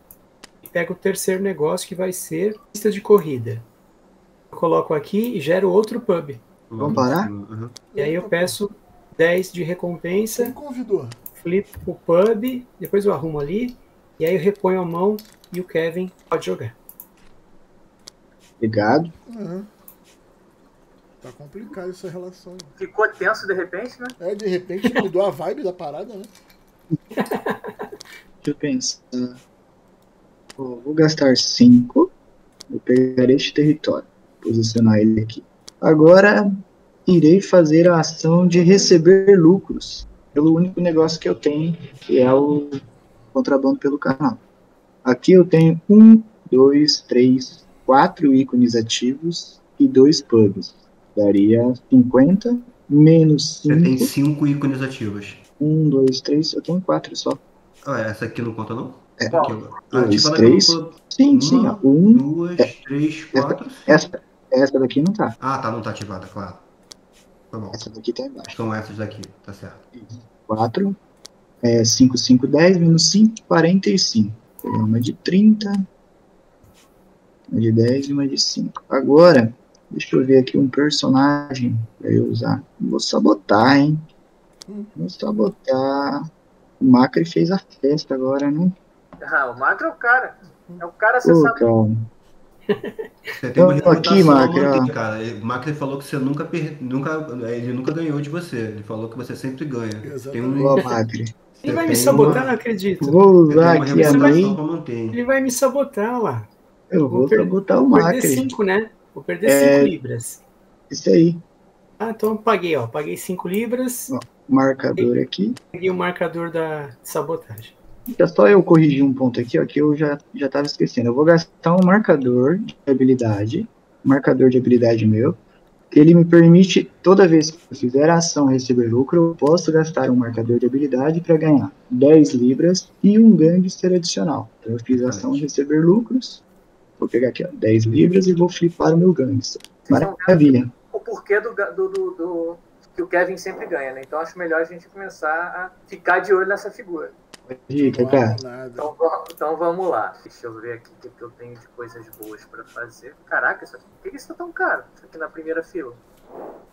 E pego o terceiro negócio que vai ser pista de corrida. Eu coloco aqui e gero outro pub. Vamos parar? Uhum. E aí eu peço dez de recompensa. Quem convidou? Flipo o pub. Depois eu arrumo ali. E aí eu reponho a mão e o Kevin pode jogar. Obrigado. Uhum. Tá complicado essa relação. Ficou tenso de repente, né? É, de repente mudou a vibe da parada, né? Deixa eu pensar. Vou, vou gastar cinco. Vou pegar este território. Posicionar ele aqui. Agora irei fazer a ação de receber lucros. Pelo único negócio que eu tenho, que é o contrabando pelo canal. Aqui eu tenho um, dois, três, quatro ícones ativos e dois pubs. Daria cinquenta, menos cinco. Você tem cinco ícones ativos. um, dois, três, eu tenho quatro só. Ah, essa aqui não conta não? É. um, dois, três. Sim, sim. um, dois, três, quatro. Essa daqui não tá. Ah, tá, não tá ativada, claro. Tá bom. Essa daqui tá embaixo. São essas daqui, tá certo. quatro, cinco, cinco, dez, menos cinco, quarenta e cinco. Pegar uma de trinta, uma de dez e uma de cinco. Agora... Deixa eu ver aqui um personagem pra eu usar. Vou sabotar, hein? Vou sabotar. O Macri fez a festa agora, né? Ah, o Macri é o cara. É o cara, você sabe. Você tem uma aqui, Macri, ontem, cara. O Macri falou que você nunca, per... nunca ele nunca ganhou de você. Ele falou que você sempre ganha. Tem um... Boa, Macri. Ele vai me sabotar, uma... não acredito. Vou usar aqui a mãe. Ele vai me sabotar lá. Eu vou, vou sabotar per... o Macri. Vou perder cinco, né? Vou perder cinco é, libras. Isso aí. Ah, então eu paguei, ó. Paguei cinco libras. Ó, marcador e, aqui. Peguei o marcador da sabotagem. É só eu corrigir um ponto aqui, ó, que eu já, já tava esquecendo. Eu vou gastar um marcador de habilidade. Marcador de habilidade meu. Ele me permite, toda vez que eu fizer a ação receber lucro, eu posso gastar um marcador de habilidade para ganhar dez libras e um ganho de ser adicional. Então eu fiz a ação receber lucros, vou pegar aqui ó, dez libras e vou flipar o meu ganho. Maravilha. O porquê do, do, do, do que o Kevin sempre ganha, né? Então acho melhor a gente começar a ficar de olho nessa figura. Dica, cara. Então, então vamos lá. Deixa eu ver aqui o que eu tenho de coisas boas pra fazer. Caraca, isso aqui, por que isso tá tão caro? Isso aqui na primeira fila.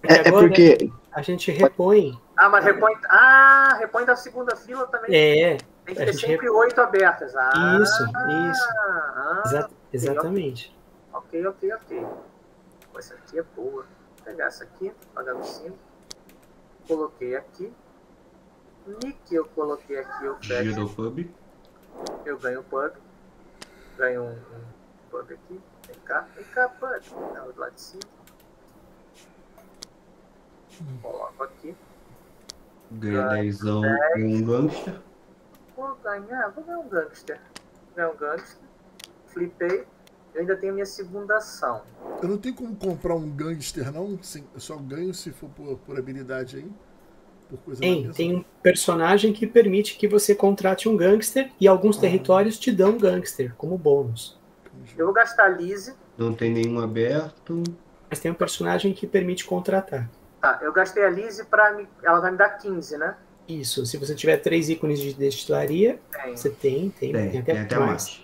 É, é agora, porque... Né, a gente repõe. Ah, mas repõe... Ah, repõe da segunda fila também. É. Tem que ter sempre oito abertas. Ah, isso, isso. Ah, Exa exatamente. Ok, ok, ok. Essa aqui é boa. Vou pegar essa aqui, pagar os cinco. Coloquei aqui. Nick, eu coloquei aqui o Giro Pub. Eu ganho o Pub. Ganho um, um Pub aqui. Vem cá, vem cá, Pub. Não, do lado de cima. Hum. Coloco aqui. Ganho dezão com um gangster. Vou ganhar, vou ganhar um gangster. Ganho um gangster. Flipei. Eu ainda tenho minha segunda ação. Eu não tenho como comprar um gangster, não? Sim, eu só ganho se for por, por habilidade aí. Tem, tem um personagem que permite que você contrate um gangster e alguns ah. territórios te dão um gangster como bônus. Eu vou gastar Lise. Não tem nenhum aberto. Mas tem um personagem que permite contratar. Tá, eu gastei a Lise pra me... Ela vai me dar quinze, né? Isso, se você tiver três ícones de destilaria, tem. você tem, tem, tem, tem até, tem até mais. mais.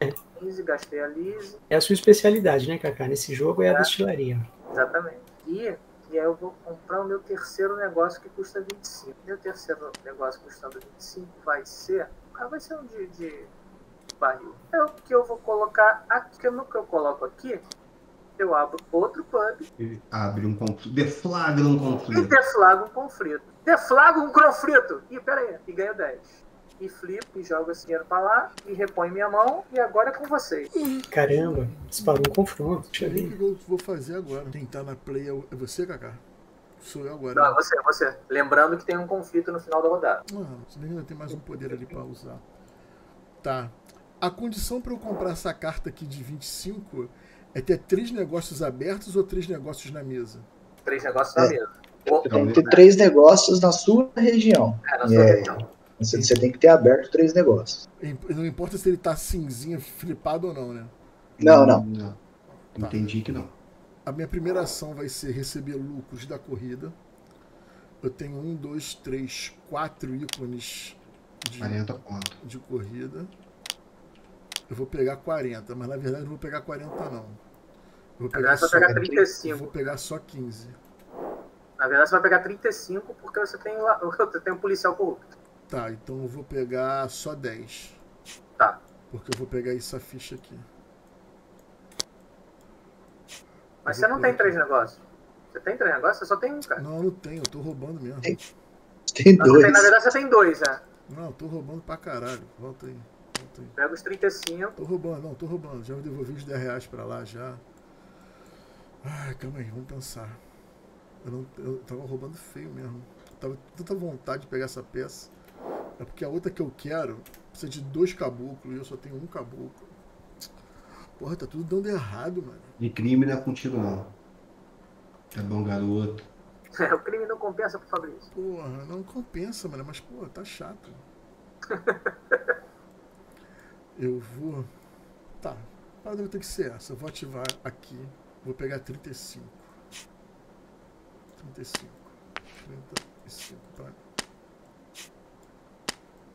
É. quinze, gastei a Lise. É a sua especialidade, né, Cacá? Nesse jogo é, é a destilaria. Exatamente. E... E aí eu vou comprar o meu terceiro negócio que custa vinte e cinco. Meu terceiro negócio custando vinte e cinco vai ser... Ah, vai ser um de, de barril. É o que eu vou colocar aqui. No que eu coloco aqui, eu abro outro pub. E abre um conflito. Deflagra um conflito. E deflagra um conflito. Deflagra um conflito! Ih, pera aí. E ganho dez. E flipo, e jogo esse dinheiro pra lá, e repõe minha mão, e agora é com vocês. Caramba, disparou um confronto. Deixa eu ver. O que eu vou fazer agora? Quem tá na play é você, Cacá? Sou eu agora. Não, né? você, você. Lembrando que tem um conflito no final da rodada. Ah, você ainda tem mais um poder ali pra usar. Tá. A condição pra eu comprar essa carta aqui de vinte e cinco é ter três negócios abertos ou três negócios na mesa? Três negócios é. na mesa. Ou, tem que ter né? três negócios na sua região. É, na sua é. região. Você, você tem que ter aberto três negócios. Não importa se ele tá cinzinho, flipado ou não, né? Não, não. não. Tá. Entendi que não. A minha primeira ação vai ser receber lucros da corrida. Eu tenho um, dois, três, quatro ícones de, quarenta pontos. De corrida. Eu vou pegar quarenta, mas na verdade eu não vou pegar quarenta, não. Eu vou pegar, só, pegar trinta e cinco. Eu vou pegar só quinze. Na verdade você vai pegar trinta e cinco porque você tem, você tem um policial corrupto. Tá, então eu vou pegar só dez. Tá. Porque eu vou pegar essa ficha aqui. Mas você não tem três negócios? Você tem três negócios? Você só tem um, cara. Não, eu não tenho, eu tô roubando mesmo. Tem, tem dois. Tem, na verdade você tem dois, né? Não, eu tô roubando pra caralho. Volta aí. Volta aí. Pega os trinta e cinco. Tô roubando, não, tô roubando. Já devolvi os dez reais pra lá já. Ai, calma aí, vamos pensar. Eu, não, eu tava roubando feio mesmo. Eu tava com tanta vontade de pegar essa peça. É porque a outra que eu quero precisa de dois caboclos e eu só tenho um caboclo. Porra, tá tudo dando errado, mano. E crime não é contigo, não. Tá bom, garoto. É, o crime não compensa pro Fabrício. Porra, não compensa, mano. Mas, porra, tá chato. Eu vou... Tá. A parada vai ter que ser essa. Eu vou ativar aqui. Vou pegar trinta e cinco. trinta e cinco. trinta e cinco, tá?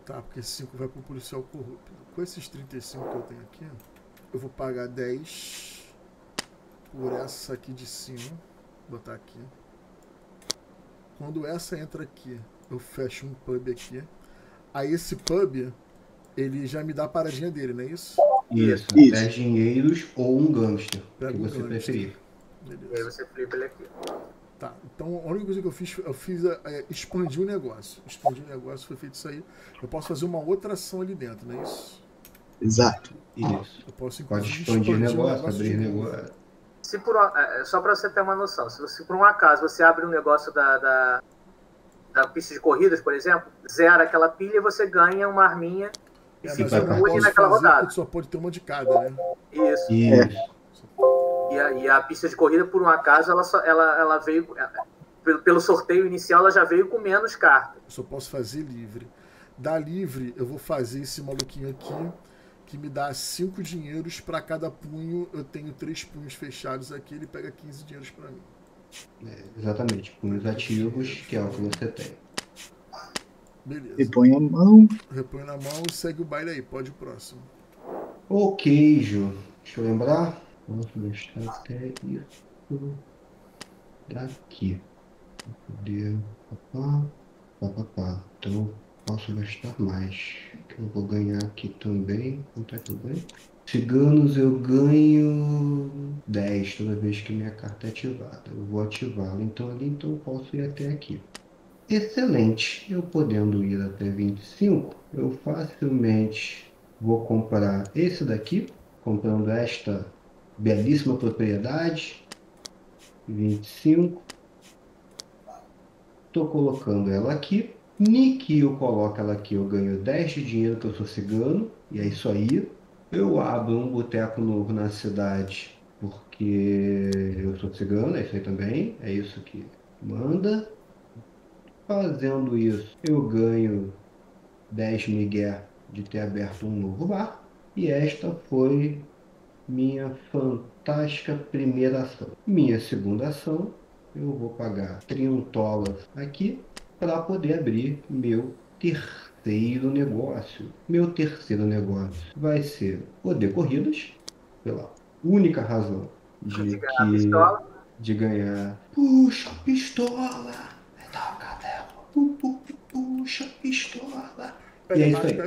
Tá, porque esse cinco vai pro policial corrupto. Com esses trinta e cinco que eu tenho aqui, eu vou pagar dez por essa aqui de cima. Vou botar aqui. Quando essa entra aqui, eu fecho um pub aqui. Aí esse pub, ele já me dá a paradinha dele, não é isso? Isso, isso. dez dinheiros ou um gangster, Pega que um você gangster. preferir. Beleza. E aí você flipa ele aqui. Tá, então a única coisa que eu fiz, eu fiz é expandir o negócio. Expandir o negócio, foi feito isso aí. Eu posso fazer uma outra ação ali dentro, não é isso? Exato. Isso. Eu posso, inclusive, expandir o negócio, abrir negócio. se por, só para você ter uma noção, se você, por um acaso, você abre um negócio da, da, da pista de corridas, por exemplo, zera aquela pilha e você ganha uma arminha e é, fica imune naquela fazer, rodada. Só pode ter uma de cada, né? Isso. Isso. E, a, e a pista de corrida, por um acaso, ela, só, ela, ela veio... Ela, pelo, pelo sorteio inicial, ela já veio com menos cartas. Eu só posso fazer livre. Da livre, eu vou fazer esse maluquinho aqui, que me dá cinco dinheiros para cada punho. Eu tenho três punhos fechados aqui, ele pega quinze dinheiros para mim. É, exatamente, punhos ativos, que é o que você tem. Beleza. Repõe a mão. Repõe na mão, segue o baile aí, pode o próximo. O queijo. Deixa eu lembrar. Vamos mostrar até isso daqui. Poder, papá, papá, então posso gastar mais. Que eu vou ganhar aqui também. Não tá tudo bem? Ciganos eu ganho dez toda vez que minha carta é ativada. Eu vou ativá-la então ali, então eu posso ir até aqui. Excelente! Eu podendo ir até vinte e cinco, eu facilmente vou comprar esse daqui, comprando esta belíssima propriedade. vinte e cinco. Estou colocando ela aqui. Niki, eu coloco ela aqui, eu ganho dez de dinheiro, que eu sou cigano. E é isso aí. Eu abro um boteco novo na cidade, porque eu sou cigano, é isso aí também. É isso que manda. Fazendo isso, eu ganho dez migué de ter aberto um novo bar. E esta foi minha fantástica primeira ação. Minha segunda ação... Eu vou pagar trinta dólares aqui para poder abrir meu terceiro negócio. Meu terceiro negócio vai ser o de corridas, pela única razão de, que, de ganhar. Puxa a pistola! Dá o cabelo! Puxa a pistola! E é isso aí.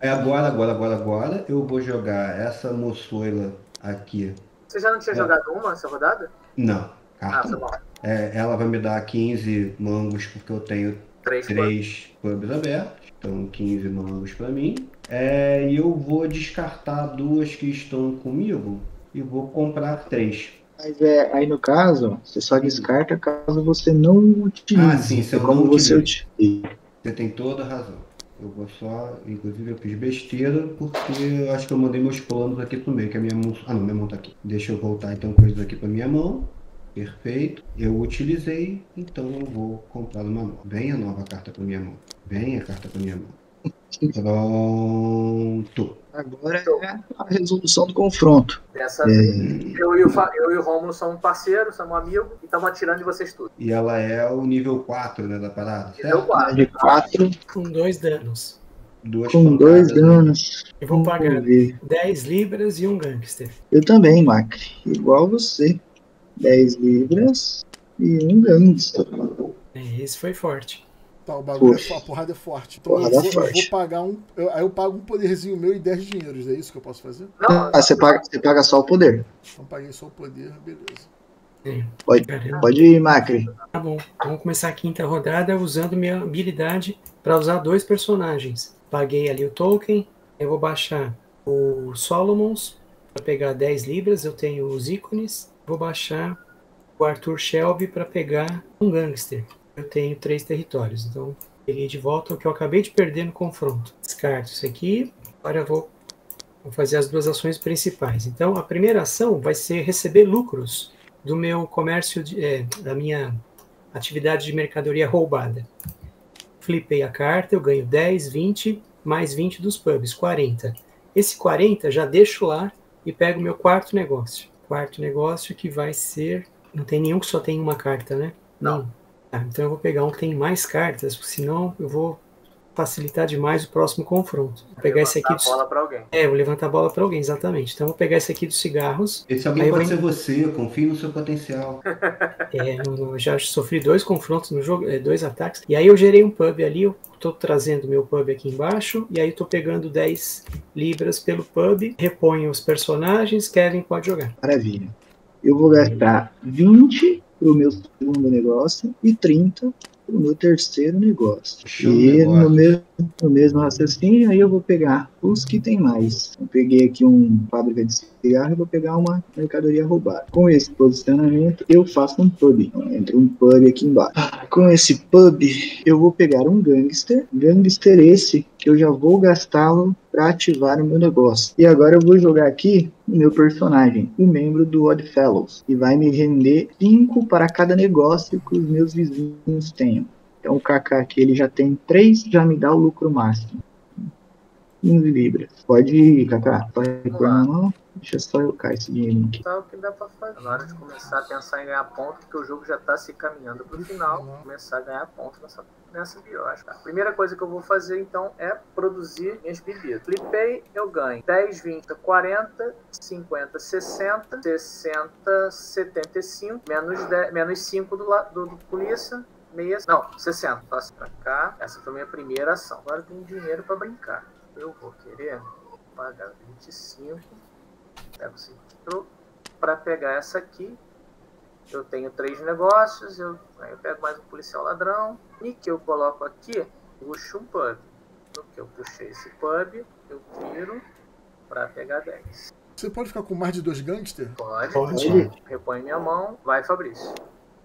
É agora, agora, agora, agora eu vou jogar essa moçoila aqui. Você já não tinha é. jogado uma essa rodada? Não. Ah, tá bom. É, ela vai me dar quinze mangos, porque eu tenho três pubs abertos. Então, quinze mangos pra mim. É, e eu vou descartar duas que estão comigo e vou comprar três. Mas é, aí no caso, você só descarta caso você não utilize. Ah, sim, se eu não utilizo. Você tem toda a razão. Eu vou só... Inclusive, eu fiz besteira, porque eu acho que eu mandei meus planos aqui pro meio, que a minha mão... Ah, não, minha mão tá aqui. Deixa eu voltar, então, coisas aqui pra minha mão. Perfeito, eu utilizei, então eu vou comprar uma nova. Vem a nova carta para minha mão. Vem a carta para minha mão. Pronto. Agora é a resolução do confronto. Dessa vez, é... eu, e o Fa... eu e o Romulo somos parceiros, somos amigos e estamos atirando de vocês tudo. E ela é o nível quatro, né, da parada? Nível quatro. quatro. Com dois danos. Duas com dois danos. Eu vou pagar dez libras e um gangster. Eu também, Macri. Igual você. dez libras e um gangster. Esse foi forte. Tá, o bagulho é, a porrada é forte. Então porrada eu, vou, forte. eu vou pagar um. Eu, aí eu pago um poderzinho meu e dez dinheiros. É isso que eu posso fazer? Não, ah, você paga, você paga só o poder. Então paguei só o poder, beleza. É. Pode, pode ir, Macri. Tá bom. Vamos começar a quinta rodada usando minha habilidade para usar dois personagens. Paguei ali o token. Eu vou baixar o Solomons para pegar dez libras. Eu tenho os ícones. Vou baixar o Arthur Shelby para pegar um gangster. Eu tenho três territórios, então peguei de volta o que eu acabei de perder no confronto. Descarto isso aqui. Agora eu vou, vou fazer as duas ações principais. Então a primeira ação vai ser receber lucros do meu comércio, de, é, da minha atividade de mercadoria roubada. Flipei a carta, eu ganho dez, vinte, mais vinte dos pubs, quarenta. Esse quarenta já deixo lá e pego o meu quarto negócio. Quarto negócio que vai ser... Não tem nenhum que só tem uma carta, né? Não. Ah, então eu vou pegar um que tem mais cartas, porque senão eu vou facilitar demais o próximo confronto. Vou pegar esse aqui... Levantar a bola para alguém. É, vou levantar a bola para alguém, exatamente. Então eu vou pegar esse aqui dos cigarros. Esse alguém pode ser você, eu confio no seu potencial. É, eu já sofri dois confrontos no jogo, dois ataques. E aí eu gerei um pub ali, eu tô trazendo meu pub aqui embaixo, e aí tô pegando dez libras pelo pub, reponho os personagens, Kevin pode jogar. Maravilha. Eu vou gastar vinte pro meu segundo negócio e trinta no terceiro negócio. Show e negócio. No, mesmo, no mesmo raciocínio, aí eu vou pegar os que tem mais. Eu peguei aqui uma fábrica de cigarro e vou pegar uma mercadoria roubada. Com esse posicionamento, eu faço um pub. Entra um pub aqui embaixo. Com esse pub, eu vou pegar um gangster. Gangster esse que eu já vou gastá-lo para ativar o meu negócio. E agora eu vou jogar aqui o meu personagem, o um membro do Odd Fellows, e vai me render cinco para cada negócio que os meus vizinhos tenham. Então o Cacá aqui ele já tem três, já me dá o lucro máximo. quinze libras. Pode ir, Cacá. Pode ir com a mão. Deixa eu só eu cair esse dinheirinho aqui. Tá, o que dá pra fazer. Na hora de começar a pensar em ganhar ponto, porque o jogo já tá se caminhando pro final, uhum. Começar a ganhar ponto nessa, nessa biocha. Tá? A primeira coisa que eu vou fazer, então, é produzir minhas bebidas. Flipei, eu ganho dez, vinte, quarenta, cinquenta, sessenta, sessenta, setenta e cinco, menos, dez, menos cinco do, la, do, do polícia. Meia, não, sessenta. Passo pra cá. Essa foi a minha primeira ação. Agora tem dinheiro pra brincar. Eu vou querer pagar vinte e cinco. Pego cinco pra pegar essa aqui. Eu tenho três negócios. Eu, aí eu pego mais um policial ladrão. E que eu coloco aqui, puxo um pub. No que eu puxei esse pub, eu tiro pra pegar dez. Você pode ficar com mais de dois gangsters? Pode. Pode. Repõe minha mão. Vai, Fabrício.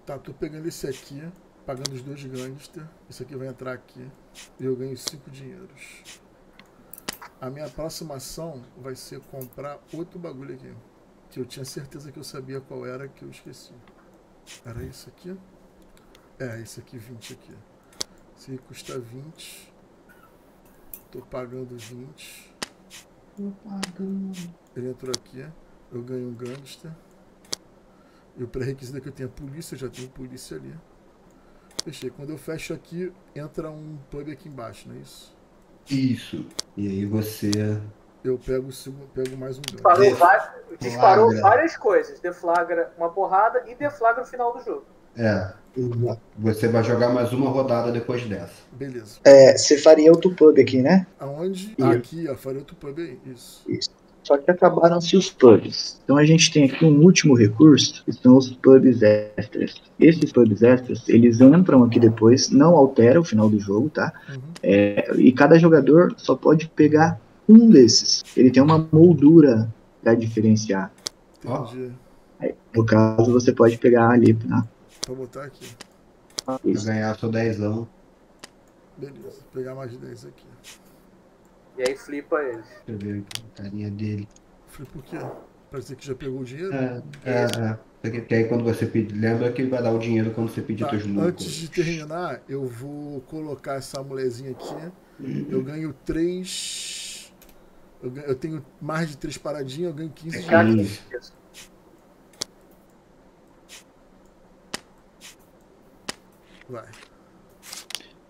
Tá, tô pegando esse aqui. Pagando os dois gangsters. Esse aqui vai entrar aqui. E eu ganho cinco dinheiros. A minha próxima ação vai ser comprar outro bagulho aqui. Que eu tinha certeza que eu sabia qual era, que eu esqueci. Era isso aqui? É, esse aqui, vinte aqui. Esse aqui custa vinte. Tô pagando vinte. Tô pagando. Ele entrou aqui. Eu ganho um gangster. E o pré-requisito é que eu tenha polícia. Eu já tenho polícia ali. Fechei. Quando eu fecho aqui, entra um pub aqui embaixo, não é isso? Isso. E aí você... Eu pego, sigo, pego mais um... Disparou, várias, disparou várias coisas. Deflagra uma porrada e deflagra o final do jogo. É. Você vai jogar mais uma rodada depois dessa. Beleza. É, você faria outro pub aqui, né? Aonde? Isso. Aqui, ó. Faria outro pub aí. Isso. Isso. Só que acabaram-se os pubs. Então a gente tem aqui um último recurso, que são os pubs extras. Esses pubs extras, eles entram aqui depois, não altera o final do jogo, tá? Uhum. É, e cada jogador só pode pegar um desses. Ele tem uma moldura para diferenciar. Entendi. Aí, no caso, você pode pegar ali, tá? Vou botar aqui. Pra ganhar só dezão. Beleza, vou pegar mais de dez aqui. E aí flipa ele. Deixa eu ver a carinha dele. Flipa o quê? Pra dizer que já pegou o dinheiro? É, é, é. Porque aí quando você pedir, lembra que ele vai dar o dinheiro quando você pedir, tá, teus números. Antes de terminar, eu vou colocar essa mulherzinha aqui. Uhum. Eu ganho três... Eu, ganho... eu tenho mais de três paradinhas, eu ganho quinze dinheiros. Vai.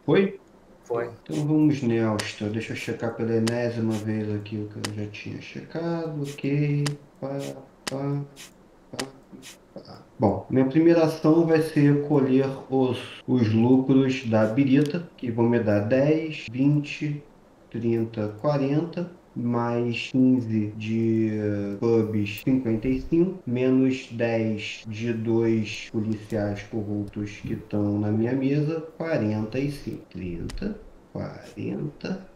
Foi? Foi. Então vamos, Nelson. Deixa eu checar pela enésima vez aqui o que eu já tinha checado. Ok. Pá, pá, pá, pá. Bom, minha primeira ação vai ser colher os, os lucros da birita, que vão me dar dez, vinte, trinta, quarenta. Mais quinze de uh, pubs, cinquenta e cinco, menos dez de dois policiais corruptos que estão na minha mesa, quarenta e cinco. trinta, quarenta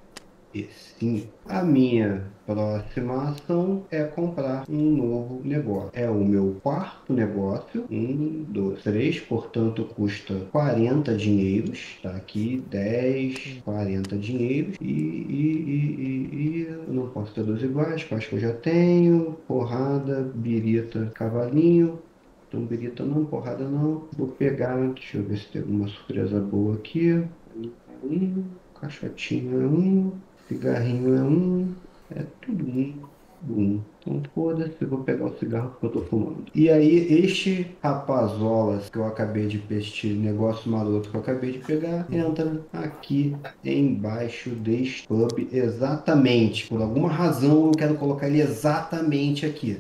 e cinco. A minha próxima ação é comprar um novo negócio. É o meu quarto negócio. Um, dois, três. Portanto, custa quarenta dinheiros. Tá aqui, dez, quarenta dinheiros. E, e, e, e, e eu não posso ter dois iguais, que eu acho que eu já tenho. Porrada, birita, cavalinho. Então, birita não, porrada não. Vou pegar, deixa eu ver se tem alguma surpresa boa aqui. Um, caixotinho é um. Cigarrinho é um, é tudo um, um. Então foda-se, eu vou pegar o cigarro que eu tô fumando. E aí, este rapazolas que eu acabei de este negócio maroto que eu acabei de pegar, entra aqui embaixo deste pub exatamente. Por alguma razão eu quero colocar ele exatamente aqui.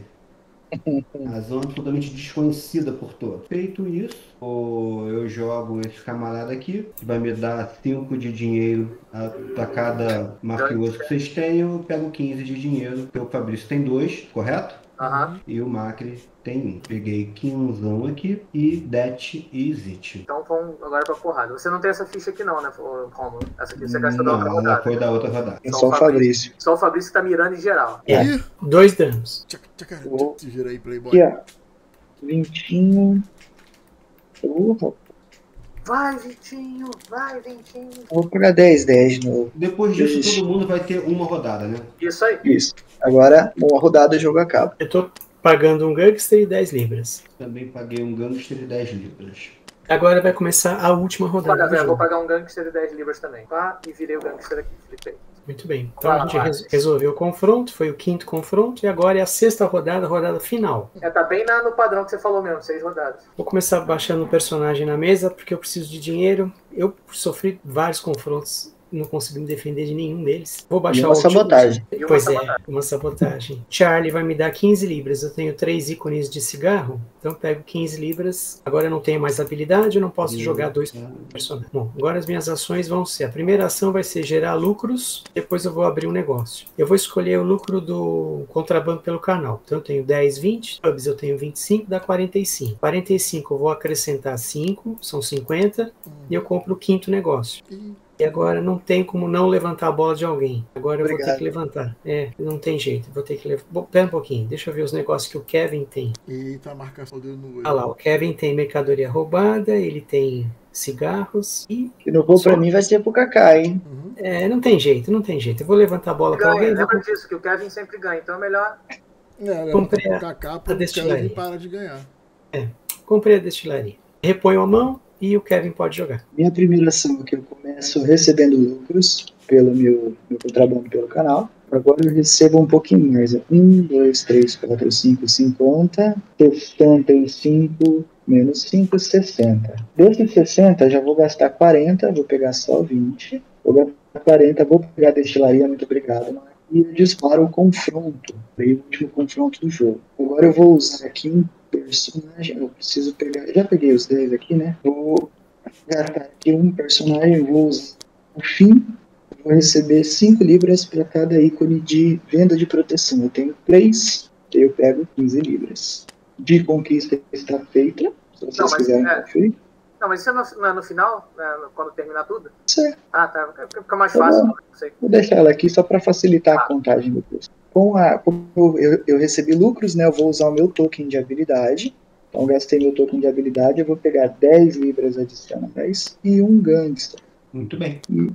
Razão absolutamente desconhecida por todos. Feito isso, eu jogo esse camarada aqui, que vai me dar cinco de dinheiro a, a cada mafioso que vocês tenham. Eu pego quinze de dinheiro, porque o Fabrício tem dois, correto? Uhum. E o Macri tem um. Peguei quinzão aqui e that is it. Então vamos agora pra porrada. Você não tem essa ficha aqui não, né, Romulo? Essa aqui você gastou da outra rodada. Não, ela foi da outra rodada. É só o Fabrício. Só o Fabrício tá mirando em geral. É. Yeah. Dois danos. Gira aí, Playboy. Yeah. Vintinho. Uhum. Vai, Vintinho, vai, Vintinho. Vou pra dez, dez de novo. Depois disso, isso. Todo mundo vai ter uma rodada, né? Isso aí. Isso. Agora, uma rodada, o jogo acaba. Eu tô pagando um gangster e dez libras. Também paguei um gangster e dez libras. Agora vai começar a última rodada. Paga, vou pagar um gangster e dez libras também. Tá? E virei o gangster aqui, flipei. Muito bem. Então a gente res resolveu o confronto, foi o quinto confronto, e agora é a sexta rodada, a rodada final. É, tá bem na, no padrão que você falou mesmo, seis rodadas. Vou começar baixando o personagem na mesa, porque eu preciso de dinheiro. Eu sofri vários confrontos, não consegui me defender de nenhum deles. Vou baixar e uma o sabotagem. Último... Pois e uma é, sabotagem. uma sabotagem. Charlie vai me dar quinze libras, eu tenho três ícones de cigarro, então eu pego quinze libras. Agora eu não tenho mais habilidade, eu não posso e... jogar dois personagens. Bom, agora as minhas ações vão ser... A primeira ação vai ser gerar lucros, depois eu vou abrir um negócio. Eu vou escolher o lucro do contrabando pelo canal. Então eu tenho dez, vinte, pubs eu tenho vinte e cinco, dá quarenta e cinco. quarenta e cinco eu vou acrescentar cinco, são cinquenta, e eu compro o quinto negócio. E agora não tem como não levantar a bola de alguém. Agora eu Obrigado. vou ter que levantar. É, não tem jeito. Vou ter que levantar. Bom, pera um pouquinho. Deixa eu ver os negócios que o Kevin tem. Eita, a marcação dele no olho. Ah lá, o Kevin tem mercadoria roubada, ele tem cigarros e... E não vou pra mim, vai ser pro Cacá, hein? Uhum. É, não tem jeito, não tem jeito. Eu vou levantar a bola ganha, pra alguém. Lembra vou... disso, que o Kevin sempre ganha, então é melhor... É, comprei a, Cacá a destilaria. Kevin para de ganhar. É, comprei a destilaria. Reponho a mão. E o Kevin pode jogar. Minha primeira ação é que eu começo recebendo lucros pelo meu, meu contrabando pelo canal. Agora eu recebo um pouquinho mais. um, dois, três, quatro, cinco, cinquenta. sessenta e cinco, menos cinco, sessenta. Desses sessenta, eu já vou gastar quarenta, vou pegar só vinte. Vou gastar quarenta, vou pegar a destilaria, muito obrigado, Marcos. E eu disparo o confronto. Aí o último confronto do jogo. Agora eu vou usar aqui um personagem. Eu preciso pegar. Já peguei os dez aqui, né? Vou gastar aqui um personagem. Vou usar o Finn. Vou receber cinco libras para cada ícone de venda de proteção. Eu tenho três. Eu pego quinze libras. De conquista está feita. Se vocês não, mas, quiserem é... conferir. Não, mas isso é no, não é no final? É no, quando terminar tudo? Sim. Ah, tá. Fica mais fácil. Vou, não sei. Vou deixar ela aqui só para facilitar ah. a contagem do preço. Com a, como eu, eu recebi lucros, né, eu vou usar o meu token de habilidade. Então, gastei meu token de habilidade, eu vou pegar dez libras adicionais e um gangster. Muito bem. E,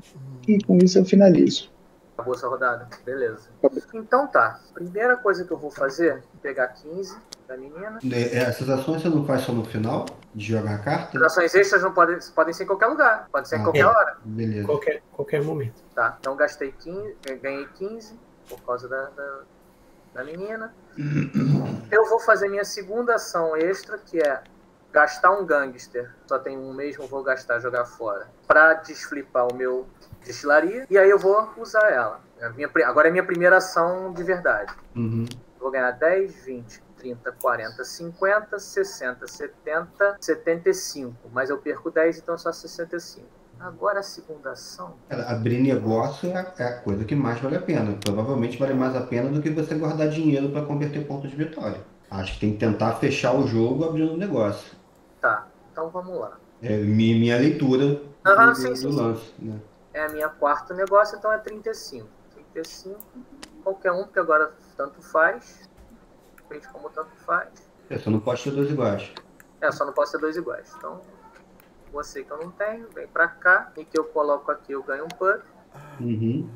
e com isso eu finalizo. Acabou essa rodada. Beleza. Acabou. Então tá. Primeira coisa que eu vou fazer é pegar quinze da menina. Essas ações você não faz só no final de jogar a carta? As ações extras não podem, podem ser em qualquer lugar. Pode ser em ah, qualquer é. hora. Beleza. Qualquer, qualquer momento. Tá. Então, gastei quinze, ganhei quinze. Por causa da, da, da menina. Eu vou fazer minha segunda ação extra, que é gastar um gangster. Só tem um mesmo, vou gastar, jogar fora. Pra desflipar o meu destilaria. E aí eu vou usar ela. É minha, agora é minha primeira ação de verdade. Uhum. Vou ganhar dez, vinte, trinta, quarenta, cinquenta, sessenta, setenta, setenta e cinco. Mas eu perco dez, então só sessenta e cinco. Agora a segunda ação... Abrir negócio é a coisa que mais vale a pena. Provavelmente vale mais a pena do que você guardar dinheiro para converter pontos de vitória. Acho que tem que tentar fechar o jogo abrindo negócio. Tá, então vamos lá. É minha leitura ah, do, sim, do sim, lance. Sim. Né? É a minha quarta negócio, então é trinta e cinco. trinta e cinco, qualquer um, porque agora tanto faz. Gente, como tanto faz. É, só não posso ter dois iguais. É, só não posso ter dois iguais, então... Você que eu não tenho, vem pra cá. E que eu coloco aqui, eu ganho um pub. Uhum.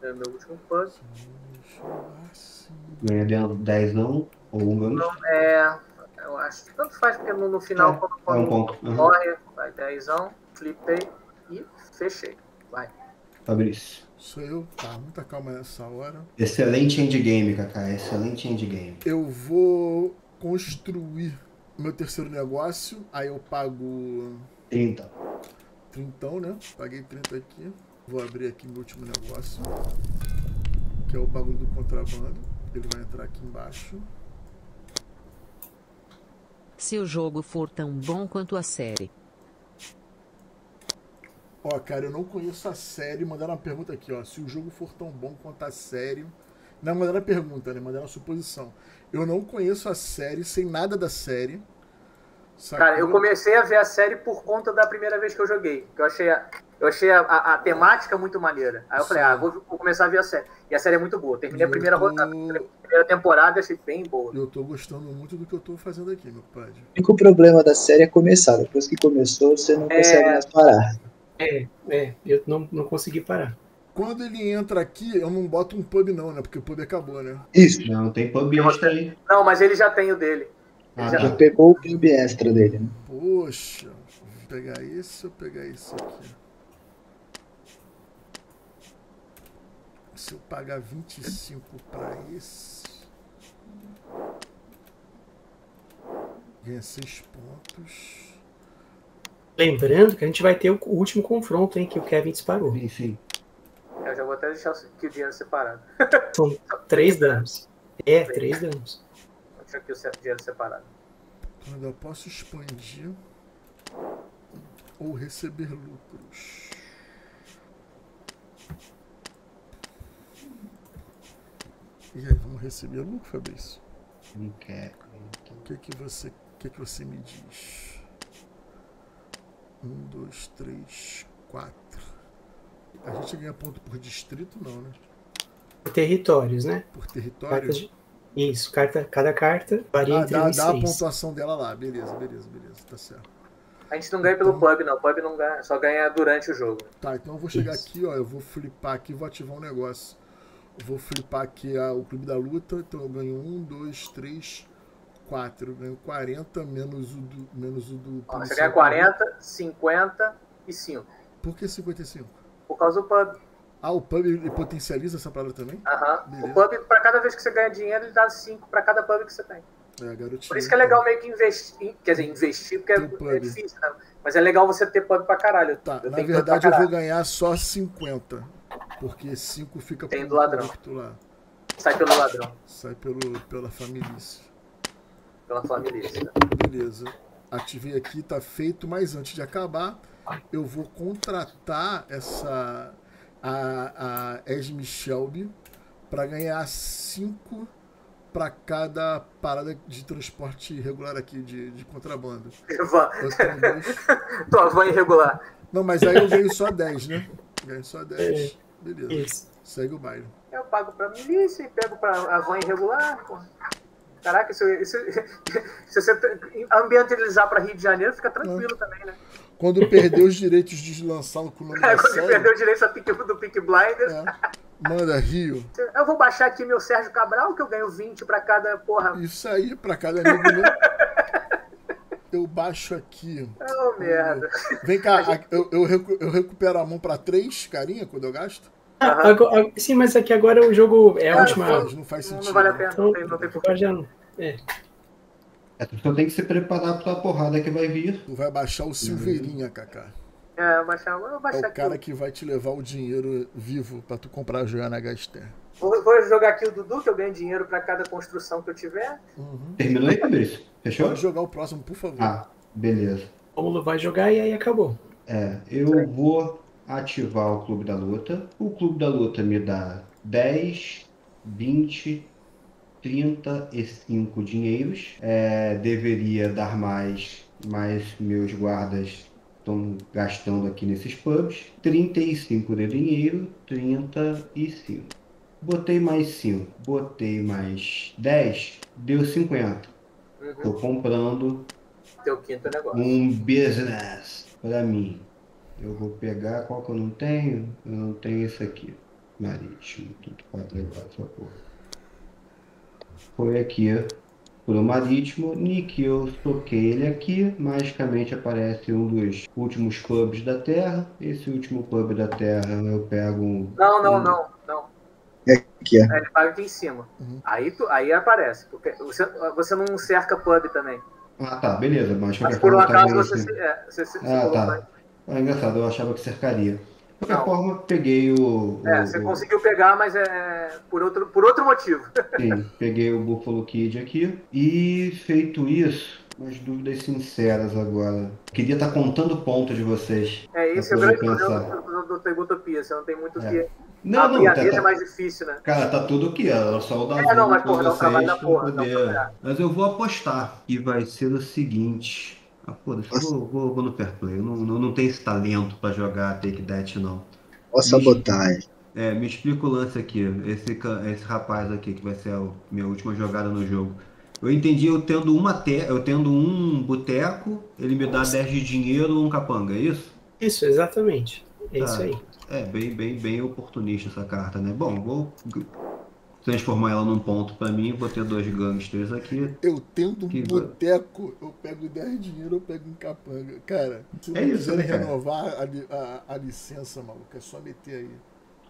Ganho meu último pub. Ganha dez não? Ou um ganho? Não, é. Eu acho que tanto faz, porque no, no final, é, quando, quando é um ponto. Uhum. Morre, vai dezão, flipei e fechei. Vai. Fabrício. Sou eu, tá, muita calma nessa hora. Excelente endgame, Cacá. Excelente endgame. Eu vou construir meu terceiro negócio, aí eu pago. trinta. trinta, né? Paguei trinta aqui. Vou abrir aqui meu último negócio, que é o bagulho do contrabando. Ele vai entrar aqui embaixo. Se o jogo for tão bom quanto a série. Ó, cara, eu não conheço a série. Mandaram uma pergunta aqui, ó. Se o jogo for tão bom quanto a série, na moderna pergunta, né? Moderna suposição. Eu não conheço a série, sem nada da série. Sacou? Cara, eu comecei a ver a série por conta da primeira vez que eu joguei. Que eu achei a, eu achei a, a, a temática muito maneira. Aí eu Sim. falei, ah, vou, vou começar a ver a série. E a série é muito boa. Terminei a primeira, tô... rodada, a primeira temporada e achei bem boa. Eu tô gostando muito do que eu tô fazendo aqui, meu pai. O único problema da série é começar. Depois que começou, você não é... consegue mais parar. É, é. Eu não, não consegui parar. Quando ele entra aqui, eu não boto um pub não, né? Porque o pub acabou, né? Isso. Não, tem pub extra aí. Não, mas ele já tem o dele. Ele ah, já já pegou o pub extra dele, né? Poxa. Vou pegar isso, vou pegar isso aqui. Se eu pagar vinte e cinco pra esse... Ganha seis pontos. Lembrando que a gente vai ter o último confronto, hein? Que o Kevin disparou. Enfim. Eu já vou até deixar aqui o dinheiro separado. São três danos. É, três danos. Vou deixar aqui o dinheiro separado. Quando eu posso expandir ou receber lucros. E aí, vamos receber lucro, Fabrício? Não quero. O que, que, você, que, que você me diz? Um, dois, três, quatro. A gente ganha ponto por distrito, não, né? Por territórios, né? Por territórios? Carta de... Isso, carta, cada carta varia ah, entre dá, dá a pontuação dela lá. Beleza, beleza, beleza. Tá certo. A gente não ganha então... pelo pub, não. O pub não ganha, só ganha durante o jogo. Tá, então eu vou chegar Isso. aqui, ó. Eu vou flipar aqui, vou ativar um negócio. Eu vou flipar aqui a, o Clube da Luta. Então eu ganho um, dois, três, quatro. Eu ganho quarenta menos o do... Menos o do ó, você ganha quarenta, cinquenta e cinco. Por que cinquenta e cinco? Por causa do pub. Ah, o pub ele potencializa essa parada também? Aham. Uhum. O pub, pra cada vez que você ganha dinheiro, ele dá cinco pra cada pub que você tem. É, garotinho. Por isso que é legal meio que investir. Quer dizer, investir, porque é, é difícil, né? Mas é legal você ter pub pra caralho. Tá, eu na verdade eu vou ganhar só cinquenta. Porque cinco fica tem pro do ladrão. Lá. Sai pelo ladrão. Sai pelo, pela familícia. Pela familícia. Beleza. Ativei aqui, tá feito, mas antes de acabar. Eu vou contratar essa a, a Esme Shelby para ganhar cinco para cada parada de transporte regular aqui, de, de contrabando. Tua van irregular. Não, mas aí eu ganho só dez, né? Ganho só dez. É. Beleza. Isso. Segue o baile. Eu pago pra milícia e pego pra a van irregular, pô. Caraca, isso, isso, se você ambientalizar pra Rio de Janeiro, fica tranquilo Não. também, né? Quando perdeu os direitos de lançar o nome da série. Quando perdeu os direitos do Peaky Blinders. É. Manda, Rio. Eu vou baixar aqui meu Sérgio Cabral, que eu ganho vinte pra cada porra. Isso aí, pra cada amigo meu. Eu baixo aqui. Oh, eu... merda. Vem cá, gente... eu, eu, recu... eu recupero a mão pra três, carinha, quando eu gasto? Ah, agora, sim, mas aqui agora o jogo é a última. Não, não faz sentido. Não vale a pena, então, não tem, não tem porquê. Já não. É. É, tu só tem que se preparar pra porrada que vai vir. Tu vai baixar o Silveirinha, uhum. Cacá. É, eu baixar, eu baixar é o cara aqui. Que vai te levar o dinheiro vivo pra tu comprar a joia na Gaster. Vou, vou jogar aqui o Dudu, que eu ganho dinheiro pra cada construção que eu tiver. Uhum. Terminou aí, Fabrício? Fechou? Pode jogar o próximo, por favor. Ah, beleza. O Romulo vai jogar e aí acabou. É, eu é. vou ativar o Clube da Luta. O Clube da Luta me dá dez, vinte, trinta e cinco dinheiros, é, deveria dar mais, mas meus guardas estão gastando aqui nesses pubs, trinta e cinco de dinheiro, trinta e cinco, botei mais cinco, botei mais dez, deu cinquenta, uhum. Tô comprando teu quinto negócio. Um business para mim, eu vou pegar, qual que eu não tenho? Eu não tenho esse aqui, marítimo, tudo quatro e quatro, porra. Foi aqui pro marítimo, Nick, eu toquei ele aqui, magicamente aparece um dos últimos pubs da terra, esse último pub da terra eu pego um... Não, não, um... não, não. É aqui, é. é ele paga aqui em cima, uhum. aí, tu, aí aparece, porque você, você não cerca pub também. Ah tá, beleza, mas... Mas por um acaso você assim. se... É, você se ah tá, é engraçado, eu achava que cercaria. De qualquer não. forma, peguei o... É, o, você o... conseguiu pegar, mas é por outro, por outro motivo. Sim, peguei o Buffalo Kid aqui. E feito isso, umas dúvidas sinceras agora. Queria estar tá contando pontos de vocês. É, isso é o grande problema do Tegotopia. Você não tem muito o é. que... Não, a não, piadinha tá, é mais difícil, né? Cara, tá tudo aqui, ó. Só o da é, não, mas porra, dá um trabalho da porra. Poder... Mas eu vou apostar e vai ser o seguinte... Ah, foda-se, eu vou, vou, vou no fair play. Eu não, não, não tenho esse talento pra jogar Take That, não. Ó, sabotagem. É, me explica o lance aqui. Esse, esse rapaz aqui, que vai ser a minha última jogada no jogo. Eu entendi eu tendo uma te... eu tendo um boteco, ele me dá dez de dinheiro ou um capanga, é isso? Isso, exatamente. É tá. Isso aí. É, bem, bem, bem oportunista essa carta, né? Bom, vou transformar ela num ponto pra mim, vou ter dois gangsters aqui. Eu tendo um boteco, eu pego dez dinheiro, eu pego um capanga. Cara, se não é isso, quiserem né, renovar a, a, a licença, maluco, é só meter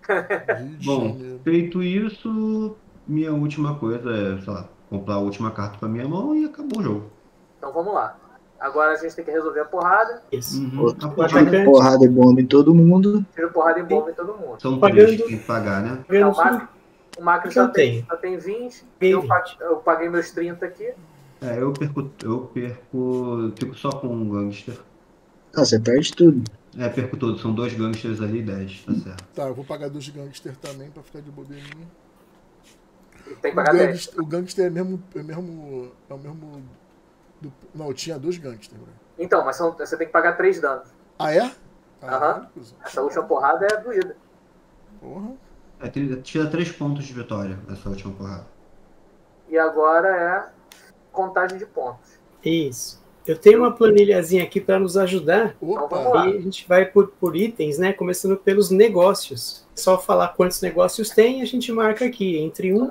aí. Bom, janeiro. Feito isso, minha última coisa é, sei lá, comprar a última carta pra minha mão e acabou o jogo. Então vamos lá. Agora a gente tem que resolver a porrada. Isso. Uhum. A porrada, porrada e bomba em todo mundo. Tira porrada e bomba em todo mundo. São três que tem que pagar, né? Então, o Macri, o Macri só, tem, só tem vinte. Eu, vinte. Paguei, eu paguei meus trinta aqui. É, eu perco. Eu perco. Fico só com um gangster. Ah, você perde tudo. É, perco tudo. São dois gangsters ali e dez. Tá certo. Tá, eu vou pagar dois gangsters também pra ficar de bobeirinha. Tem que pagar o gangster, dez. O gangster é mesmo. É, mesmo, é o mesmo. Do... Não, eu tinha dois gangsters. Né? Então, mas são... você tem que pagar três danos. Ah, é? Aham. Uhum. Essa última porrada é doída. Porra. É, tira três pontos de vitória essa última porrada. E agora é contagem de pontos. Isso. Eu tenho uma planilhazinha aqui para nos ajudar. Opa. E a gente vai por, por itens, né? Começando pelos negócios. É só falar quantos negócios tem e a gente marca aqui, entre um e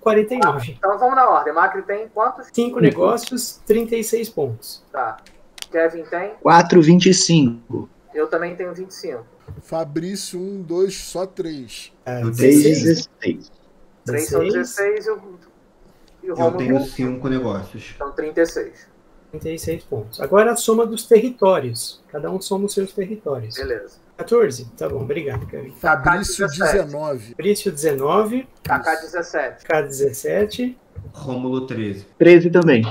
quarenta e nove. Ah, então vamos na ordem. Macri tem quantos? cinco negócios, trinta e seis pontos. Tá. Kevin tem? quatro, vinte e cinco. Eu também tenho vinte e cinco. Fabrício, um, dois, só três. É, eu tenho dezesseis. três são dezesseis e o, e o Romulo. Eu tenho cinco negócios. São trinta e seis. trinta e seis pontos. Agora a soma dos territórios. Cada um soma os seus territórios. Beleza. quatorze? Tá bom, obrigado, Kevin. Fabrício, dezenove. Fabrício, dezenove. Cacá, dezessete. Cacá, dezessete. Romulo, treze. treze também.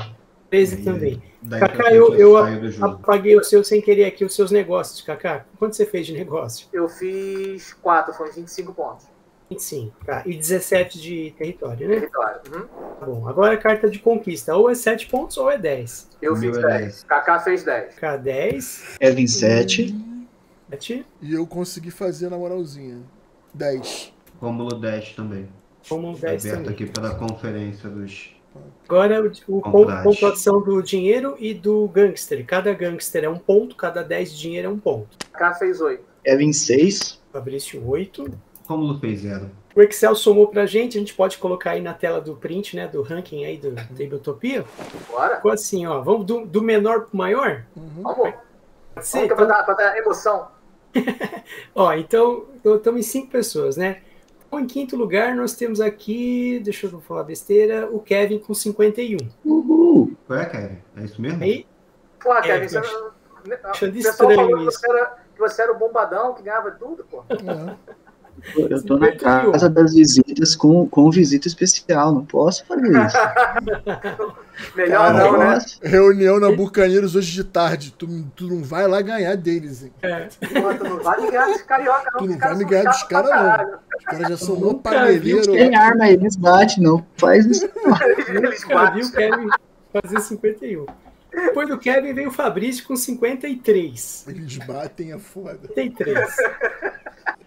treze aí, também. Cacá, eu, eu apaguei o seu sem querer aqui, os seus negócios. Cacá, quanto você fez de negócio? Eu fiz quatro, foram vinte e cinco pontos. vinte e cinco, tá. E dezessete de território, né? Território. Uhum. Tá bom, agora a carta de conquista. Ou é sete pontos ou é dez. Eu fiz dez. dez. Kaká fez dez. Kaká dez. É vinte e sete. sete. E eu consegui fazer na moralzinha. dez. Rômulo dez também. Rômulo dez aberto também. Aqui pela conferência dos... Agora o, o ponto, pontuação do dinheiro e do gangster. Cada gangster é um ponto, cada dez de dinheiro é um ponto. Kaká fez oito. É vinte e seis. Fabrício, oito. Romulo fez zero. O Excel somou pra gente, a gente pode colocar aí na tela do print, né, do ranking aí do Tabletopia. Bora. Ficou assim, ó, vamos do, do menor pro maior? Uhum. Vamos. Pode ser? Vamos então... pra, dar, pra dar emoção. Ó, então, estamos em cinco pessoas, né? Então, em quinto lugar, nós temos aqui, deixa eu falar besteira, o Kevin com cinquenta e um. Uhul! Ué, Kevin, é isso mesmo? Aí... Pô, é, Kevin, você... Achando estranho isso. Que você, era, que você era o bombadão, que ganhava tudo, pô. Uhum. Eu tô na casa das visitas com, com visita especial, não posso fazer isso. Melhor não, não, né? Reunião na Bucaneiros hoje de tarde. Tu, tu não vai lá ganhar deles, hein? É. Pô, tu não vai me ganhar dos carioca, não. Tu não vai me ganhar dos caras, não. Os caras já são mó paneleiro. Tem arma, eles batem, não. Faz isso. Eles batem. O Kevin fazer cinquenta e um. Depois do Kevin veio o Fabrício com cinquenta e três. Eles batem a foda. cinquenta e três.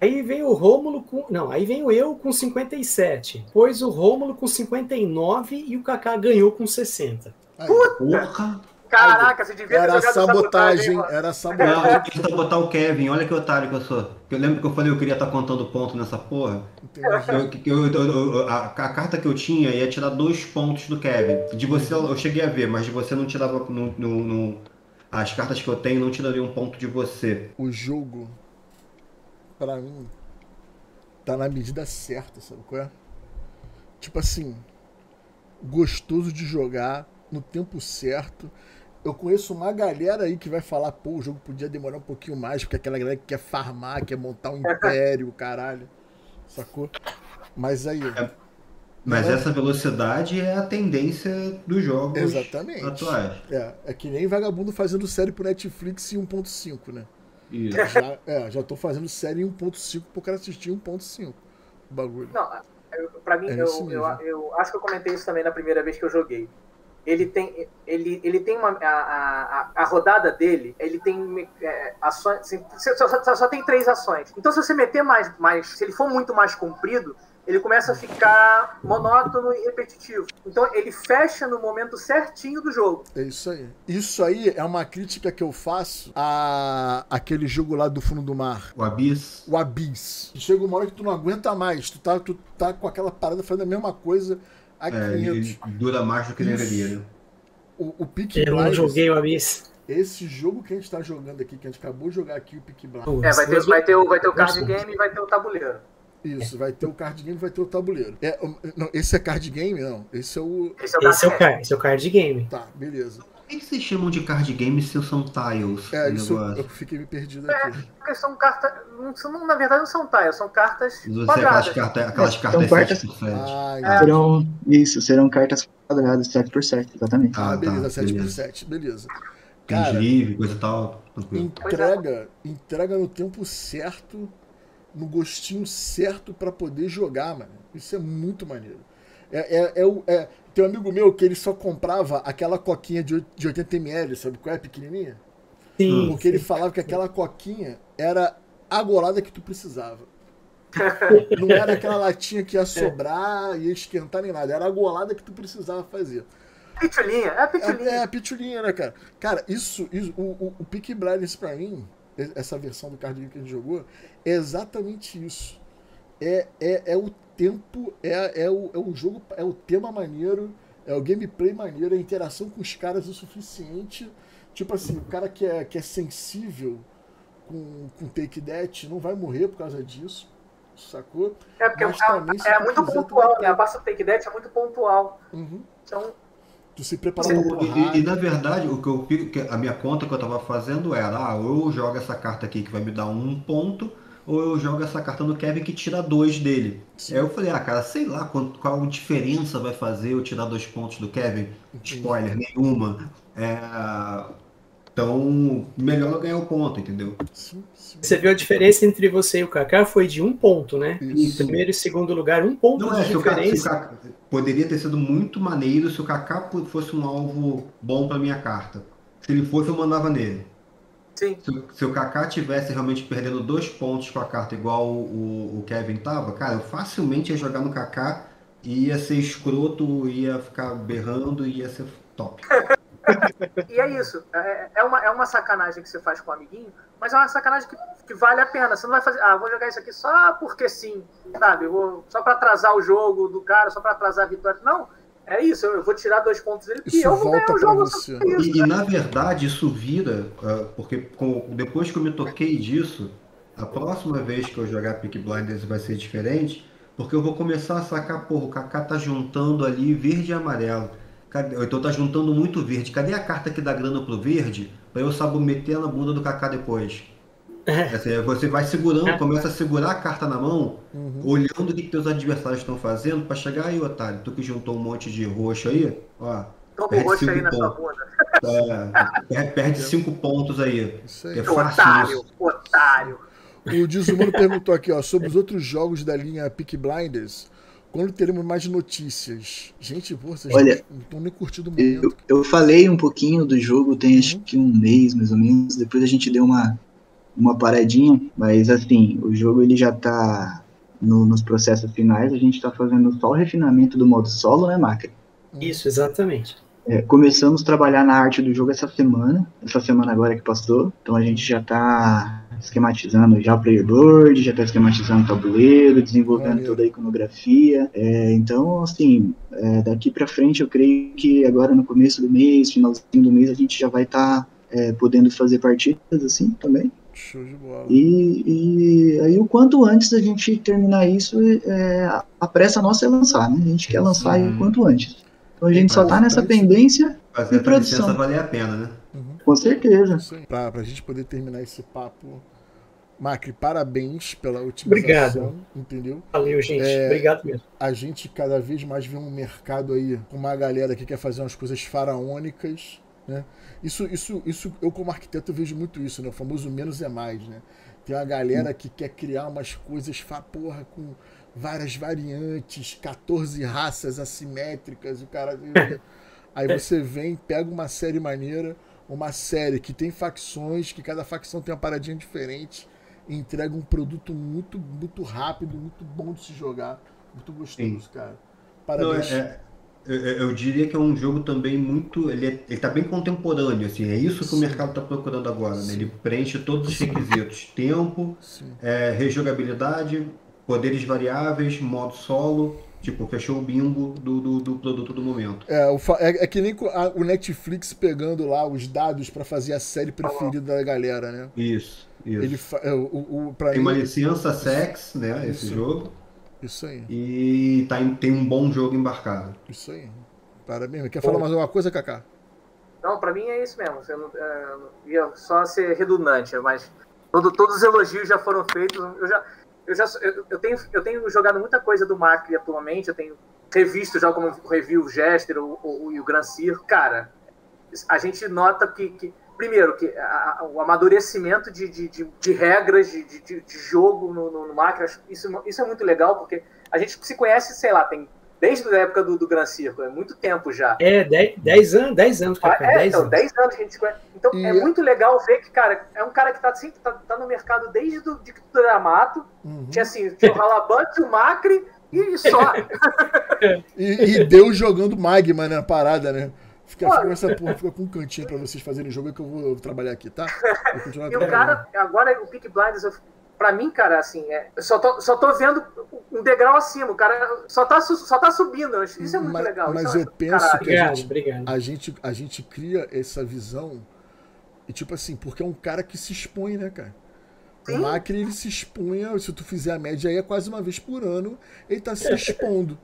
Aí vem o Rômulo com... Não, aí vem o eu com cinquenta e sete. Depois o Rômulo com cinquenta e nove e o Kaká ganhou com sessenta. Aí, porra! Caraca, você devia era ter jogado sabotagem. sabotagem era sabotagem. Não, eu quis sabotar o Kevin. Olha que otário que eu sou. Eu lembro que eu falei que eu queria estar contando ponto nessa porra. Eu, eu, eu, eu, a, a carta que eu tinha ia tirar dois pontos do Kevin. De você eu cheguei a ver, mas de você não tirava... No, no, no, as cartas que eu tenho não tirariam um ponto de você. O jogo... Pra mim, tá na medida certa, sabe qual é? Tipo assim, gostoso de jogar, no tempo certo. Eu conheço uma galera aí que vai falar, pô, o jogo podia demorar um pouquinho mais, porque aquela galera que quer farmar, quer montar um império, caralho, sacou? Mas aí... É, mas é? Essa velocidade é a tendência dos jogos. Exatamente. Atuais. É, é que nem vagabundo fazendo série pro Netflix em um ponto cinco, né? Isso. Já, é, já tô fazendo série em um ponto cinco pro cara assistir um ponto cinco. O bagulho. Não, eu, pra mim, é eu, eu, eu acho que eu comentei isso também na primeira vez que eu joguei. Ele tem, ele, ele tem uma. A, a, a rodada dele, ele tem é, ações. Assim, só, só, só tem três ações. Então, se você meter mais, mais. Se ele for muito mais comprido, ele começa a ficar monótono e repetitivo. Então, ele fecha no momento certinho do jogo. É isso aí. Isso aí é uma crítica que eu faço a aquele jogo lá do fundo do mar. O Abyss. O Abyss. Chega uma hora que tu não aguenta mais. Tu tá, tu tá com aquela parada fazendo a mesma coisa. É, ele dura mais do que ele deveria. O, o Peaky Blinders. Eu não joguei o Abyss. Esse jogo que a gente tá jogando aqui, que a gente acabou de jogar aqui, o Peaky Blinders. É, vai ter, vai ter, vai ter o card game e vai ter o tabuleiro. Isso, vai ter o card game e vai ter o tabuleiro. É, não, esse é card game? Não. Esse é o. Esse é o, esse é o, card, esse é o card game. Tá, beleza. Por que vocês chamam de card game se são tiles? É, isso eu, eu fiquei me perdido é, aqui. Porque são cartas. Não, na verdade, não são tiles, são cartas quadradas. Carta, aquelas cartas sete por sete. Ah, é. serão, isso, serão cartas quadradas, sete por sete, exatamente. Ah, ah beleza, tá, sete por sete, beleza. Cara, livre, coisa e tal. Entrega, entrega no tempo certo, no gostinho certo pra poder jogar, mano. Isso é muito maneiro. É, é, é, é, tem um amigo meu que ele só comprava aquela coquinha de, de oitenta mililitros, sabe qual é? Pequenininha. Sim. Porque ele falava que aquela coquinha era a golada que tu precisava. Não era aquela latinha que ia sobrar e ia esquentar nem nada. Era a golada que tu precisava fazer. Pitulinha, é a pitulinha. É, é a pitulinha, né, cara? Cara, isso, isso o, o, o Peaky Blinders pra mim, essa versão do card game que a gente jogou, é exatamente isso. É, é, é o tempo, é, é, o, é o jogo, é o tema maneiro, é o gameplay maneiro, a interação com os caras é o suficiente. Tipo assim, o cara que é, que é sensível com, com Take That não vai morrer por causa disso, sacou? É porque Mas, a, também, é, é muito pontual, né? A base do Take That é muito pontual. Uhum. Então... Tu se prepara pra porrada. E, e na verdade, o que eu que a minha conta que eu tava fazendo era, ah, ou eu jogo essa carta aqui que vai me dar um ponto, ou eu jogo essa carta no Kevin que tira dois dele. Sim. Aí eu falei, ah, cara, sei lá qual, qual diferença vai fazer eu tirar dois pontos do Kevin. Entendi. Spoiler, nenhuma. É, então, melhor eu ganhar o um ponto, entendeu? Sim, sim. Você viu a diferença entre você e o Cacá? Foi de um ponto, né? Isso. Em primeiro e segundo lugar, um ponto Não, de é, diferença. O Cacá, poderia ter sido muito maneiro se o Cacá fosse um alvo bom pra minha carta. Se ele fosse, eu mandava nele. Sim. Se, se o Kaká tivesse realmente perdendo dois pontos com a carta igual o, o Kevin tava, cara, eu facilmente ia jogar no Kaká e ia ser escroto, ia ficar berrando e ia ser top. E é isso. É, é, uma, é uma sacanagem que você faz com o amiguinho, mas é uma sacanagem que, que vale a pena. Você não vai fazer, ah, vou jogar isso aqui só porque sim, sabe? Eu vou, só pra atrasar o jogo do cara, só pra atrasar a vitória. Não. É isso, eu vou tirar dois pontos dele e eu vou ganhar o jogo. Isso, e, e na verdade isso vira, uh, porque com, depois que eu me toquei disso, a próxima vez que eu jogar Peaky Blinders vai ser diferente, porque eu vou começar a sacar, porra, o Kaká tá juntando ali verde e amarelo. Cadê, então tá juntando muito verde. Cadê a carta que dá grana pro verde? Pra eu saber meter na bunda do Kaká depois. Assim, você vai segurando, começa a segurar a carta na mão, uhum. Olhando o que teus adversários estão fazendo pra chegar aí, otário. Tu que juntou um monte de roxo aí, ó. Toma o roxo aí na sua bunda. É, perde cinco pontos aí. Isso aí. É fácil, otário, isso. Otário. O Desumano perguntou aqui, ó, sobre os outros jogos da linha Peaky Blinders. Quando teremos mais notícias? Gente, vocês Olha, não estão nem curtindo o momento. Eu, eu falei um pouquinho do jogo, tem uhum. acho que um mês mais ou menos. Depois a gente deu uma. uma paradinha, mas assim, o jogo ele já tá no, nos processos finais, a gente tá fazendo só o refinamento do modo solo, né, Macri? Isso, exatamente. É, começamos a trabalhar na arte do jogo essa semana, essa semana agora que passou, então a gente já tá esquematizando já o playboard, já tá esquematizando o tabuleiro, desenvolvendo Valeu. toda a iconografia, é, então assim, é, daqui pra frente eu creio que agora no começo do mês, finalzinho do mês, a gente já vai tá é, podendo fazer partidas assim também. Show de bola. E, e aí o quanto antes a gente terminar isso, é, a pressa nossa é lançar, né? A gente quer Sim. lançar aí o quanto antes. Então a gente pra só tá nessa pendência fazer e produção. Fazer a valer a pena, né? Uhum. Com certeza. Pra, pra gente poder terminar esse papo, Macri, parabéns pela utilização. Obrigado. Entendeu? Valeu, gente. É, Obrigado mesmo. A gente cada vez mais vê um mercado aí com uma galera que quer fazer umas coisas faraônicas, Né? Isso, isso, isso, eu como arquiteto eu vejo muito isso, né? O famoso menos é mais, né? Tem uma galera hum. que quer criar umas coisas, fa, porra, com várias variantes, quatorze raças assimétricas, o cara... Aí você vem, pega uma série maneira, uma série que tem facções, que cada facção tem uma paradinha diferente, e entrega um produto muito, muito rápido, muito bom de se jogar, muito gostoso, sim, cara. Parabéns. Não, é, é, eu diria que é um jogo também muito... Ele, é, ele tá bem contemporâneo, assim, é isso que sim, o mercado tá procurando agora, né? Ele preenche todos os requisitos. Tempo, é, rejogabilidade, poderes variáveis, modo solo... Tipo, fechou o bingo do, do, do produto do momento. É, o é, é que nem a, o Netflix pegando lá os dados pra fazer a série preferida da galera, né? Isso, isso. Ele o, o, pra tem mim, uma licença isso, sex, né? Isso, esse jogo. Isso aí. E tá, tem um bom jogo embarcado. Isso aí. Parabéns. Quer falar mais alguma coisa, Cacá? Não, pra mim é isso mesmo. Eu não, eu ia só ser redundante, mas todo, todos os elogios já foram feitos. Eu já... Eu, já, eu, eu, tenho, eu tenho jogado muita coisa do Macri atualmente, eu tenho revisto já como review o Jester o, o, e o Grand Circo. Cara, a gente nota que, que primeiro, que a, a, o amadurecimento de, de, de, de regras, de, de, de jogo no, no, no Macri, isso, isso é muito legal, porque a gente se conhece, sei lá, tem desde a época do, do Grand Circo, é muito tempo já. É, dez anos, dez anos. Cara, é, dez então, dez anos. anos que a gente se conhece. Então, e... é muito legal ver que, cara, é um cara que tá, assim, tá, tá no mercado desde do, de, do Dramato, uhum. tinha assim, tinha o Ralabante, o Macri e só. e, e deu jogando Magma na parada, né? Fica, fica, essa porra, fica com um cantinho pra vocês fazerem jogo que eu vou trabalhar aqui, tá? E o cara, agora o Peaky Blinders... Eu... Pra mim, cara, assim, é, eu só tô, só tô vendo um degrau acima, o cara só tá, só tá subindo, isso é muito mas, legal. Mas eu é, penso caralho. que a gente, obrigado, obrigado. A, gente, a gente cria essa visão, e tipo assim, porque é um cara que se expõe, né, cara? Sim? O Macri, ele se expõe, se tu fizer a média aí, é quase uma vez por ano, ele tá se expondo.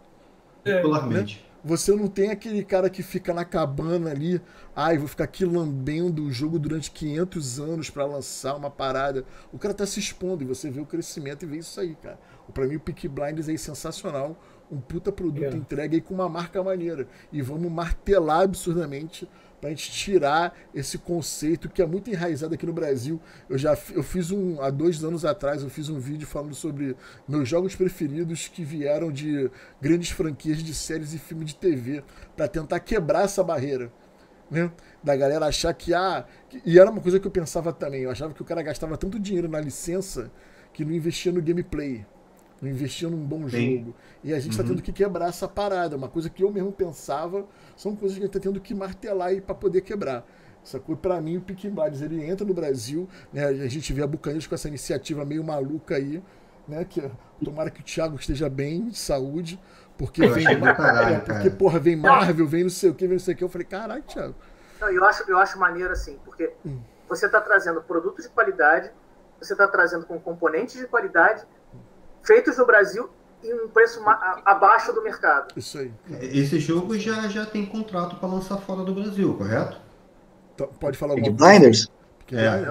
É. Né? Você não tem aquele cara que fica na cabana ali, ai, ah, vou ficar aqui lambendo o jogo durante quinhentos anos pra lançar uma parada. O cara tá se expondo e você vê o crescimento e vê isso aí, cara. Pra mim, o Peaky Blinders é sensacional. Um puta produto é. entregue aí com uma marca maneira. E vamos martelar absurdamente pra gente tirar esse conceito que é muito enraizado aqui no Brasil. Eu já eu fiz um... Há dois anos atrás, eu fiz um vídeo falando sobre meus jogos preferidos que vieram de grandes franquias de séries e filmes de T V pra tentar quebrar essa barreira. Né? Da galera achar que ah, que, e era uma coisa que eu pensava também, eu achava que o cara gastava tanto dinheiro na licença que não investia no gameplay, não investia num bom Sim. jogo, e a gente uhum. tá tendo que quebrar essa parada, uma coisa que eu mesmo pensava, são coisas que a gente tá tendo que martelar aí pra poder quebrar. Essa coisa, pra mim, o Peaky Blinders, ele entra no Brasil, né? A gente vê a Bucaneiros com essa iniciativa meio maluca aí, né? Que, tomara que o Thiago esteja bem, de saúde. Porque eu vem caralho, é, porque, porra, vem Marvel, vem não sei o que, vem não sei o que. Eu falei, caralho, Thiago. Não, eu, acho, eu acho maneiro assim, porque hum. você tá trazendo produtos de qualidade, você tá trazendo com componentes de qualidade, feitos no Brasil e um preço abaixo do mercado. Isso aí. Esse jogo já, já tem contrato para lançar fora do Brasil, correto? Então, pode falar alguma coisa? Blinders? É.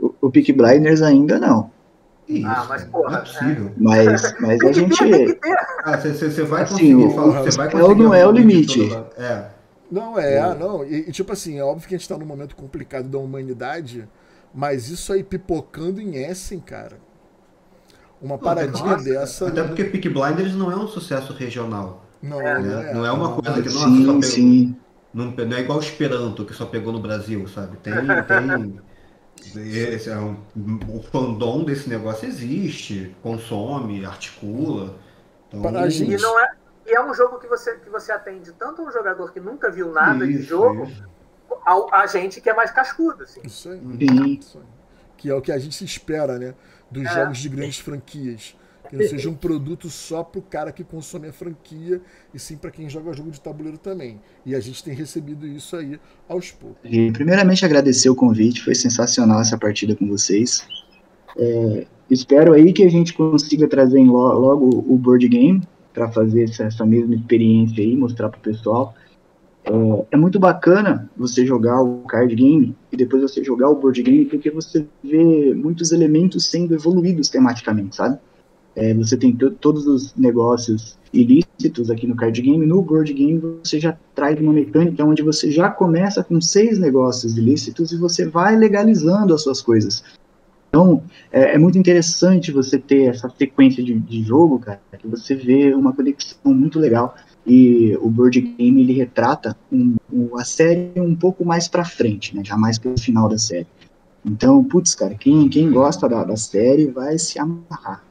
O, o Peaky Blinders ainda não. Isso, ah, mas porra, é mas, mas a gente. Você ah, vai conseguir assim, falar. Você vai conseguir não é o limite. É. Não é, é. não. E, e tipo assim, é óbvio que a gente tá num momento complicado da humanidade, mas isso aí pipocando em Essen, cara. Uma não, paradinha nossa, dessa. Até né? porque Peaky Blinders não é um sucesso regional. Não é, né? é. Não é uma coisa que sim, nossa, sim. Pegou, não, não é igual o Esperanto, que só pegou no Brasil, sabe? Tem. tem... Esse é um, o fandom desse negócio existe, consome, articula. Então... Para a gente... e, não é, e é um jogo que você, que você atende tanto a um jogador que nunca viu nada isso, de jogo, a, a gente que é mais cascudo. Assim. Isso aí. Isso aí. Que é o que a gente se espera, né? Dos é. jogos de grandes franquias. Que não seja um produto só pro cara que consome a franquia, e sim para quem joga jogo de tabuleiro também. E a gente tem recebido isso aí aos poucos. E primeiramente agradecer o convite, foi sensacional essa partida com vocês. É, espero aí que a gente consiga trazer logo o board game para fazer essa, essa mesma experiência aí, mostrar pro pessoal. É, é muito bacana você jogar o card game e depois você jogar o board game, porque você vê muitos elementos sendo evoluídos tematicamente, sabe? É, você tem todos os negócios ilícitos aqui no card game. No board game você já traz uma mecânica onde você já começa com seis negócios ilícitos e você vai legalizando as suas coisas. Então é, é muito interessante você ter essa sequência de, de jogo, cara, que você vê uma conexão muito legal. E o board game ele retrata um, um, a série um pouco mais pra frente, né? Já mais pro final da série. Então, putz, cara, quem, quem gosta da, da série vai se amarrar.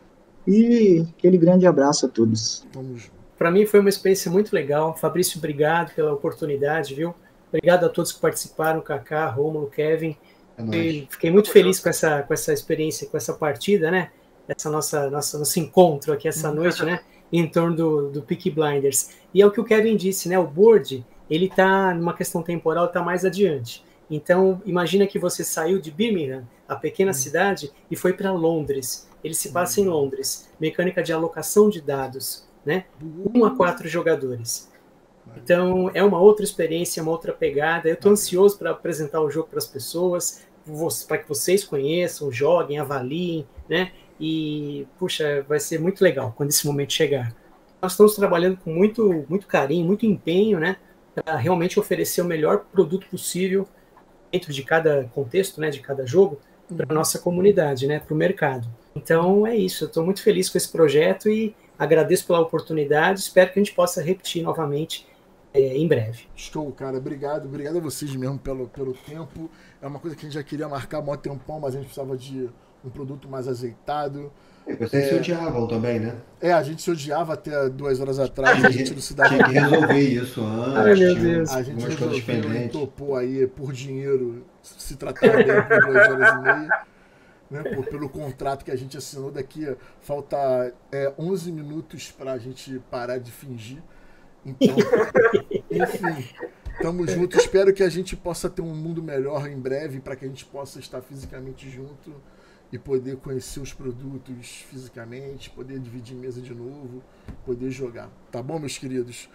E aquele grande abraço a todos. Para mim foi uma experiência muito legal. Fabrício, obrigado pela oportunidade, viu? Obrigado a todos que participaram, Cacá, Romulo, Kevin. É fiquei muito feliz com essa, com essa experiência, com essa partida, né? Essa nossa, nossa, nosso encontro aqui essa noite, né? Em torno do, do Peaky Blinders. E é o que o Kevin disse, né? O board, ele tá numa questão temporal, tá mais adiante. Então, imagina que você saiu de Birmingham, a pequena hum. cidade, e foi para Londres. Ele se passa hum. em Londres. Mecânica de alocação de dados, né? Um a quatro jogadores. Então, é uma outra experiência, uma outra pegada. Eu estou ansioso para apresentar o jogo para as pessoas, para que vocês conheçam, joguem, avaliem, né? E, puxa, vai ser muito legal quando esse momento chegar. Nós estamos trabalhando com muito, muito carinho, muito empenho, né? Para realmente oferecer o melhor produto possível dentro de cada contexto, né, de cada jogo, para a nossa comunidade, né, para o mercado. Então é isso, eu estou muito feliz com esse projeto e agradeço pela oportunidade, espero que a gente possa repetir novamente é, em breve. Estou, cara, obrigado, obrigado a vocês mesmo pelo, pelo tempo, é uma coisa que a gente já queria marcar há mó tempão, mas a gente precisava de um produto mais azeitado. Vocês é, se odiavam também, né? É, a gente se odiava até duas horas atrás, a gente não se dava. Tinha que resolver isso antes. Ai, meu Deus. A gente resolveu, topou aí por dinheiro, se tratar bem por duas horas e meia, né? Por, pelo contrato que a gente assinou, daqui falta é, onze minutos para a gente parar de fingir. Então, enfim, estamos juntos. Espero que a gente possa ter um mundo melhor em breve, para que a gente possa estar fisicamente junto. E poder conhecer os produtos fisicamente, poder dividir mesa de novo, poder jogar. Tá bom, meus queridos?